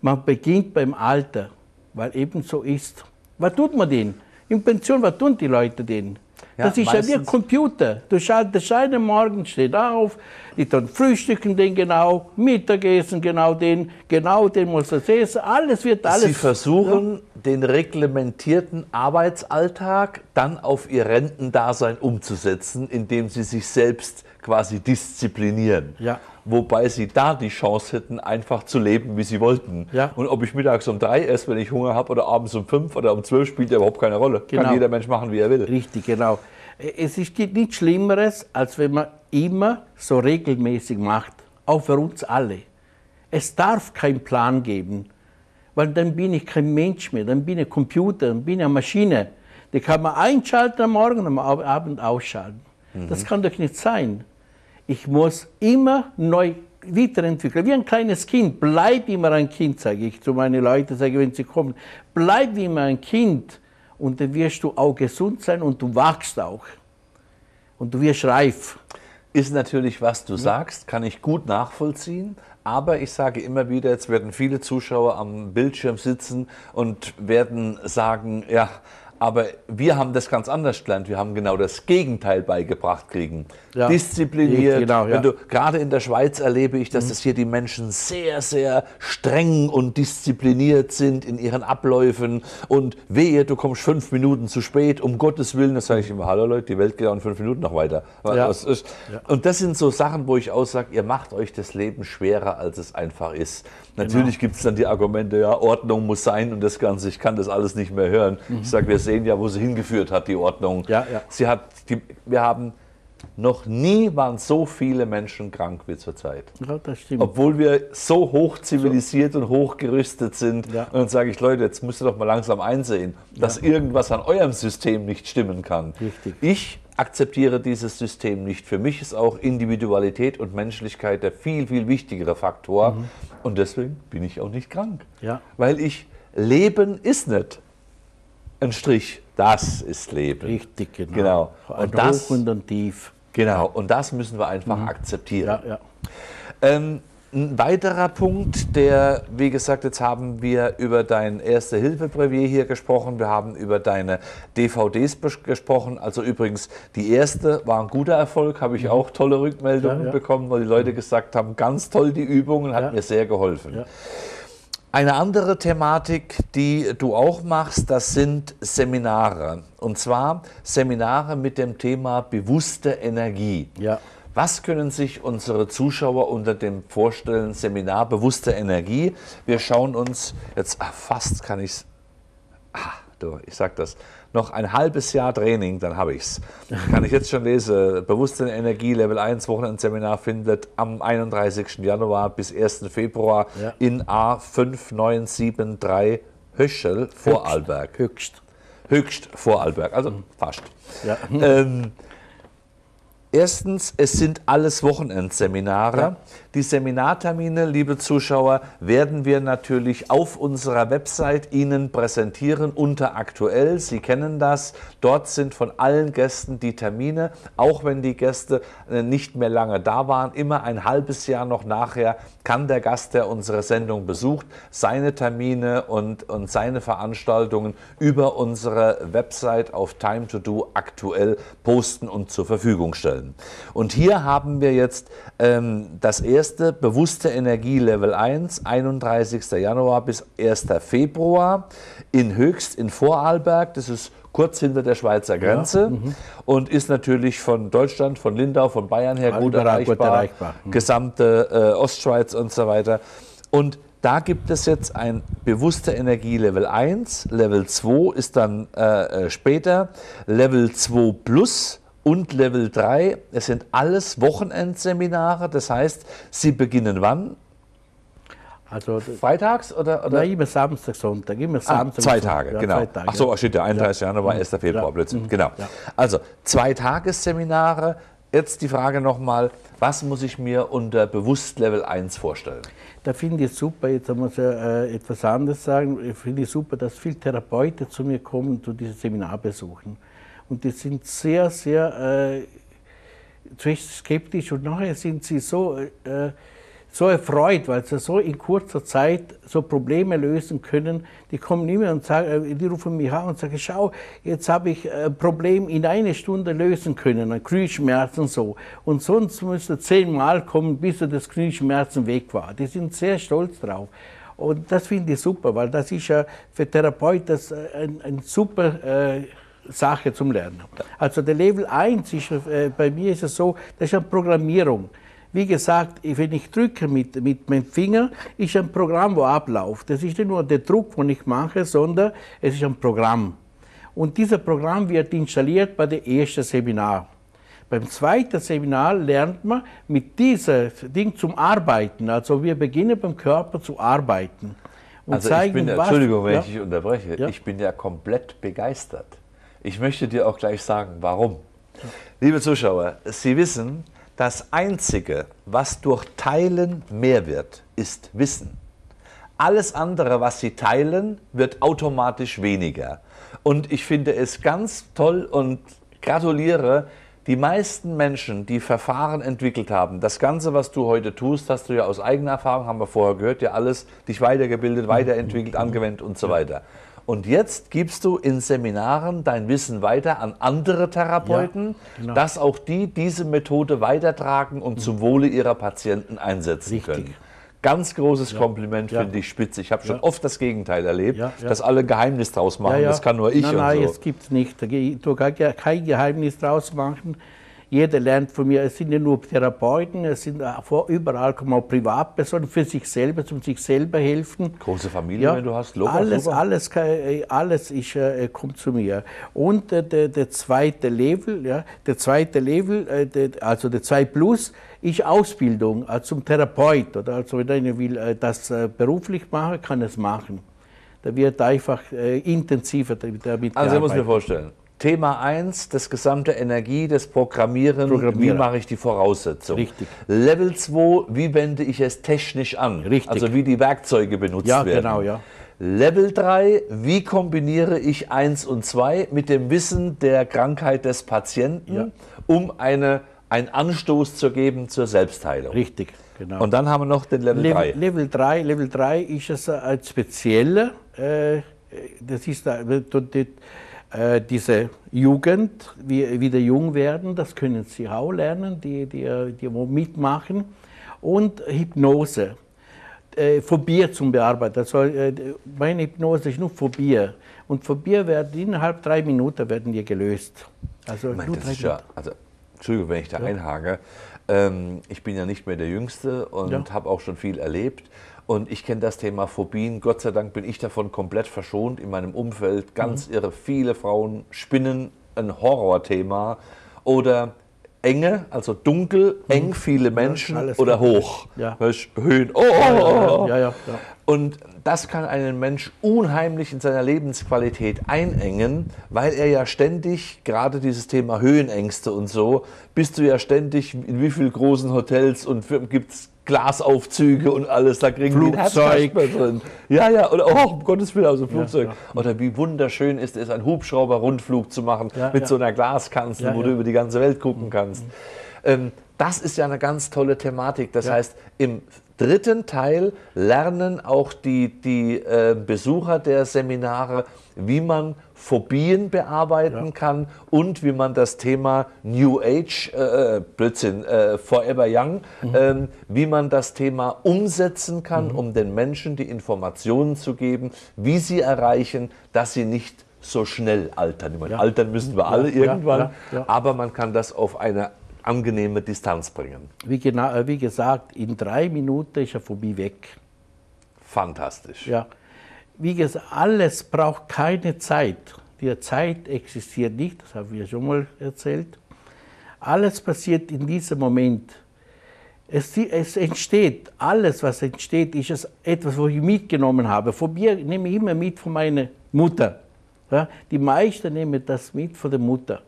Man beginnt beim Alter, weil eben so ist. Was tut man denn? In Pension, was tun die Leute denn? Ja, das ist ja wie ein Computer. Du schaltest einen Morgen, steht auf, die dann frühstücken den genau, Mittagessen genau den, genau den muss das essen, alles wird alles. Sie versuchen, ja, den reglementierten Arbeitsalltag dann auf ihr Rentendasein umzusetzen, indem sie sich selbst quasi disziplinieren. Ja. Wobei sie da die Chance hätten, einfach zu leben, wie sie wollten. Ja. Und ob ich mittags um drei esse, wenn ich Hunger habe, oder abends um fünf oder um zwölf, spielt ja überhaupt keine Rolle. Genau. Kann jeder Mensch machen, wie er will. Richtig, genau. Es gibt nichts Schlimmeres, als wenn man immer so regelmäßig macht. Auch für uns alle. Es darf keinen Plan geben. Weil dann bin ich kein Mensch mehr, dann bin ich ein Computer, dann bin ich eine Maschine. Die kann man einschalten am Morgen und am Abend ausschalten. Mhm. Das kann doch nicht sein. Ich muss immer neu weiterentwickeln. Wie ein kleines Kind. Bleib immer ein Kind, sage ich zu meinen Leuten, sage ich, wenn sie kommen. Bleib immer ein Kind und dann wirst du auch gesund sein und du wachst auch. Und du wirst reif. Ist natürlich, was du sagst, kann ich gut nachvollziehen. Aber ich sage immer wieder, jetzt werden viele Zuschauer am Bildschirm sitzen und werden sagen, ja, aber wir haben das ganz anders gelernt. Wir haben genau das Gegenteil beigebracht kriegen. Ja. Diszipliniert. Genau, ja. Wenn du, gerade in der Schweiz erlebe ich, dass mhm. das hier die Menschen sehr, sehr streng und diszipliniert sind in ihren Abläufen. Und wehe, du kommst fünf Minuten zu spät, um Gottes Willen. Das sage ich immer, hallo Leute, die Welt geht auch in fünf Minuten noch weiter. Ja. Das ist, ja. Und das sind so Sachen, wo ich auch sage, ihr macht euch das Leben schwerer, als es einfach ist. Natürlich genau. gibt es dann die Argumente, ja, Ordnung muss sein und das Ganze, ich kann das alles nicht mehr hören. Mhm. Ich sage, wir sehen ja, wo sie hingeführt hat, die Ordnung. Ja, ja. Sie hat die, wir haben noch nie waren so viele Menschen krank wie zurzeit. Ja, das stimmt. Obwohl wir so hoch zivilisiert so. und hochgerüstet sind. Ja. Und dann sage ich, Leute, jetzt müsst ihr doch mal langsam einsehen, dass ja. irgendwas an eurem System nicht stimmen kann. Richtig. Ich akzeptiere dieses System nicht. Für mich ist auch Individualität und Menschlichkeit der viel, viel wichtigere Faktor. Mhm. Und deswegen bin ich auch nicht krank. Ja. Weil ich, Leben ist nicht ein Strich. Das ist Leben. Richtig, genau. genau. Und ein Hoch und ein Tief. Genau, und das müssen wir einfach mhm. akzeptieren. Ja, ja. Ähm, ein weiterer Punkt, der, wie gesagt, jetzt haben wir über dein Erste-Hilfe-Brevier hier gesprochen, wir haben über deine D V Ds gesprochen, also übrigens die erste war ein guter Erfolg, habe ich auch tolle Rückmeldungen ja, ja. bekommen, weil die Leute gesagt haben, ganz toll die Übungen, hat ja. mir sehr geholfen. Ja. Eine andere Thematik, die du auch machst, das sind Seminare. Und zwar Seminare mit dem Thema bewusste Energie. Ja. Was können sich unsere Zuschauer unter dem vorstellen, Seminar bewusste Energie? Wir schauen uns jetzt, ach, fast kann ich es, ich sag das, noch ein halbes Jahr Training, dann habe ich es. Kann ich jetzt schon lesen, bewusste Energie, Level eins, Wochenendseminar findet am einunddreißigsten Januar bis ersten Februar ja. in A fünf neun sieben drei Höschel, Vorarlberg. Höchst. Höchst Vorarlberg, also mhm. fast. Ja. Ähm, Erstens, es sind alles Wochenendseminare. Ja. Die Seminartermine, liebe Zuschauer, werden wir natürlich auf unserer Website Ihnen präsentieren, unter aktuell. Sie kennen das. Dort sind von allen Gästen die Termine, auch wenn die Gäste nicht mehr lange da waren. Immer ein halbes Jahr noch nachher kann der Gast, der unsere Sendung besucht, seine Termine und, und seine Veranstaltungen über unsere Website auf timetodo aktuell posten und zur Verfügung stellen. Und hier haben wir jetzt ähm, das erste bewusste Energie Level eins, einunddreißigsten Januar bis ersten Februar in Höchst in Vorarlberg. Das ist kurz hinter der Schweizer Grenze ja, mhm. und ist natürlich von Deutschland, von Lindau, von Bayern her gut erreichbar, gut erreichbar. Mhm. gesamte äh, Ostschweiz und so weiter. Und da gibt es jetzt ein bewusste Energie Level eins, Level zwei ist dann äh, später, Level zwei Plus. Und Level drei, es sind alles Wochenendseminare, das heißt, Sie beginnen wann? Also freitags oder? oder? Nein, immer Samstag, Sonntag, immer Samstag. Ah, zwei Tage, ja, genau. Zwei Tage. Ach so, steht der einunddreißigsten Januar, ersten Februar, plötzlich. Ja. Genau. Ja. Also, zwei Tagesseminare. Jetzt die Frage nochmal, was muss ich mir unter bewusst Level eins vorstellen? Da finde ich super, jetzt muss ich äh, etwas anderes sagen, ich finde es super, dass viele Therapeuten zu mir kommen und zu diesem Seminar besuchen. Und die sind sehr, sehr äh, zuerst skeptisch und nachher sind sie so, äh, so erfreut, weil sie so in kurzer Zeit so Probleme lösen können. Die kommen immer und sagen, die rufen mich an und sagen, schau, jetzt habe ich ein Problem in einer Stunde lösen können, ein Knieschmerzen so. Und sonst müsste ihr zehnmal kommen, bis das Knieschmerzen weg war. Die sind sehr stolz drauf. Und das finde ich super, weil das ist ja für Therapeuten das ein, ein super... Äh, Sache zum Lernen. Also der Level eins, ist, äh, bei mir ist es so, das ist eine Programmierung. Wie gesagt, wenn ich drücke mit, mit meinem Finger, ist ein Programm, wo abläuft. Das ist nicht nur der Druck, den ich mache, sondern es ist ein Programm. Und dieses Programm wird installiert bei dem ersten Seminar. Beim zweiten Seminar lernt man mit diesem Ding zum Arbeiten. Also wir beginnen beim Körper zu arbeiten. Und also zeigen, ich bin, was, Entschuldigung, wenn ja, ich dich unterbreche, ja. ich bin ja komplett begeistert. Ich möchte dir auch gleich sagen, warum. Liebe Zuschauer, Sie wissen, Das Einzige, was durch Teilen mehr wird, ist Wissen. Alles andere, was Sie teilen, wird automatisch weniger. Und ich finde es ganz toll und gratuliere, die meisten Menschen, die Verfahren entwickelt haben, das Ganze, was du heute tust, hast du ja aus eigener Erfahrung, haben wir vorher gehört, ja alles, dich weitergebildet, weiterentwickelt, angewendet und so weiter. Und jetzt gibst du in Seminaren dein Wissen weiter an andere Therapeuten, ja, genau, dass auch die diese Methode weitertragen und zum Wohle ihrer Patienten einsetzen Richtig. können. Ganz großes ja. Kompliment, ja. finde ich spitze. Ich habe schon ja. oft das Gegenteil erlebt, ja, ja. dass alle Geheimnis draus machen. Ja, ja. Das kann nur ich nein, und nein, so. Nein, es gibt es nicht. Du kannst ja kein Geheimnis draus machen. Jeder lernt von mir. Es sind ja nur Therapeuten, es sind überall, kommen auch Privatpersonen für sich selber, zum sich selber helfen. Große Familie, ja. wenn du hast, Logo, alles, super. alles, alles ist, äh, kommt zu mir. Und äh, der, der zweite Level, ja, der zweite Level, äh, der, also der zwei Plus, ist Ausbildung also zum Therapeut. Oder? Also wenn einer will äh, das äh, beruflich machen, kann es machen. Da wird einfach äh, intensiver damit gearbeitet. Also ich muss mir vorstellen. Thema eins, das gesamte Energie, das Programmieren, wie mache ich die Voraussetzung. Richtig. Level zwei, wie wende ich es technisch an, Richtig. also wie die Werkzeuge benutzt ja, werden. Genau, ja. Level drei, wie kombiniere ich eins und zwei mit dem Wissen der Krankheit des Patienten, ja. um eine, einen Anstoß zu geben zur Selbstheilung. Richtig, genau. Und dann haben wir noch den Level drei. Level drei, Level drei ist es ein spezieller, äh, das ist da, Äh, diese Jugend, wie, wieder jung werden, das können Sie auch lernen, die, die, die mitmachen. Und Hypnose, äh, Phobie zum Bearbeiten. Also, äh, meine Hypnose ist nur Phobie. Und Phobie werden innerhalb drei Minuten werden die gelöst. Also, ich meine, nur das drei ist ja, also, Entschuldigung, wenn ich da ja. einhake. Ähm, ich bin ja nicht mehr der Jüngste und ja. habe auch schon viel erlebt. Und ich kenne das Thema Phobien, Gott sei Dank bin ich davon komplett verschont in meinem Umfeld. Ganz mhm. irre, viele Frauen spinnen ein Horrorthema oder Enge, also dunkel, mhm. eng, viele Menschen ja, oder hoch. Ja. Höhen, oh, ja, ja, ja, ja, ja. Und das kann einen Mensch unheimlich in seiner Lebensqualität einengen, weil er ja ständig, gerade dieses Thema Höhenängste und so, bist du ja ständig, in wie vielen großen Hotels und Firmen gibt es Glasaufzüge und alles, da kriegen wir Herzkasper drin. Ja, ja, oder auch, um Gottes Willen, also Flugzeug. Ja, ja. Oder wie wunderschön ist es, einen Hubschrauber-Rundflug zu machen ja, mit ja. so einer Glaskanzel, ja, wo ja. du über die ganze Welt gucken kannst. Mhm. Ähm, das ist ja eine ganz tolle Thematik. Das ja. heißt, im dritten Teil lernen auch die, die äh, Besucher der Seminare, wie man Phobien bearbeiten ja. kann und wie man das Thema New Age, äh, Blödsinn, äh, Forever Young, mhm. ähm, wie man das Thema umsetzen kann, mhm. um den Menschen die Informationen zu geben, wie sie erreichen, dass sie nicht so schnell altern. Ich meine, ja. altern müssen wir alle ja, irgendwann, ja, ja, ja. aber man kann das auf eine angenehme Distanz bringen. Wie, genau, wie gesagt, in drei Minuten ist eine Phobie weg. Fantastisch. Ja. Wie gesagt, alles braucht keine Zeit. Die Zeit existiert nicht, das haben wir schon mal erzählt. Alles passiert in diesem Moment. Es, es entsteht, alles was entsteht, ist es etwas, was ich mitgenommen habe. Von mir nehme ich immer mit von meiner Mutter. Ja, die meisten nehmen das mit von der Mutter.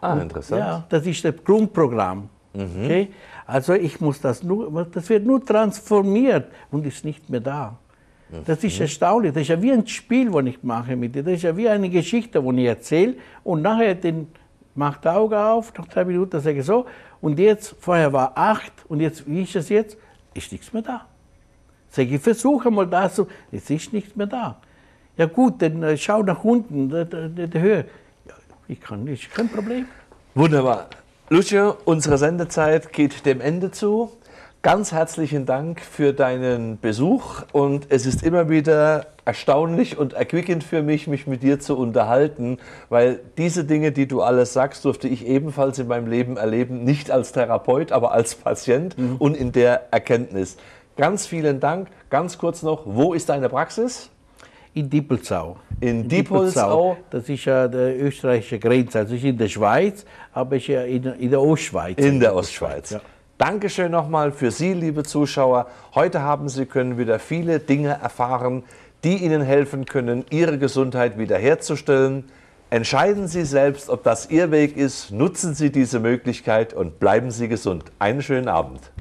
Ah, und, interessant. Ja, das ist das Grundprogramm. Mhm. Okay? Also ich muss das nur, das wird nur transformiert und ist nicht mehr da. Das ist erstaunlich. Das ist ja wie ein Spiel, das ich mache mit dir. Das ist ja wie eine Geschichte, die ich erzähle. Und nachher den macht die Augen auf, nach drei Minuten sage ich so. Und jetzt, vorher war acht und jetzt, wie ist es jetzt? Ist nichts mehr da. Sage ich, versuche mal das. Jetzt ist nichts mehr da. Ja gut, dann schau nach unten, der Höhe. Ja, ich kann nicht, kein Problem. Wunderbar. Lucio, unsere Sendezeit geht dem Ende zu. Ganz herzlichen Dank für deinen Besuch und es ist immer wieder erstaunlich und erquickend für mich, mich mit dir zu unterhalten, weil diese Dinge, die du alles sagst, durfte ich ebenfalls in meinem Leben erleben, nicht als Therapeut, aber als Patient mhm. und in der Erkenntnis. Ganz vielen Dank. Ganz kurz noch, wo ist deine Praxis? In Dippelzau. In Dippelzau. Das ist ja die österreichische Grenze, also ich bin in der Schweiz, aber ich bin ja in der Ostschweiz. In der Ostschweiz. Ja. Dankeschön nochmal für Sie, liebe Zuschauer. Heute haben Sie können wieder viele Dinge erfahren, die Ihnen helfen können, Ihre Gesundheit wiederherzustellen. Entscheiden Sie selbst, ob das Ihr Weg ist. Nutzen Sie diese Möglichkeit und bleiben Sie gesund. Einen schönen Abend.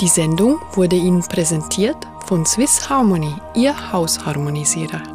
Die Sendung wurde Ihnen präsentiert von Swiss Harmony, Ihr Hausharmonisierer.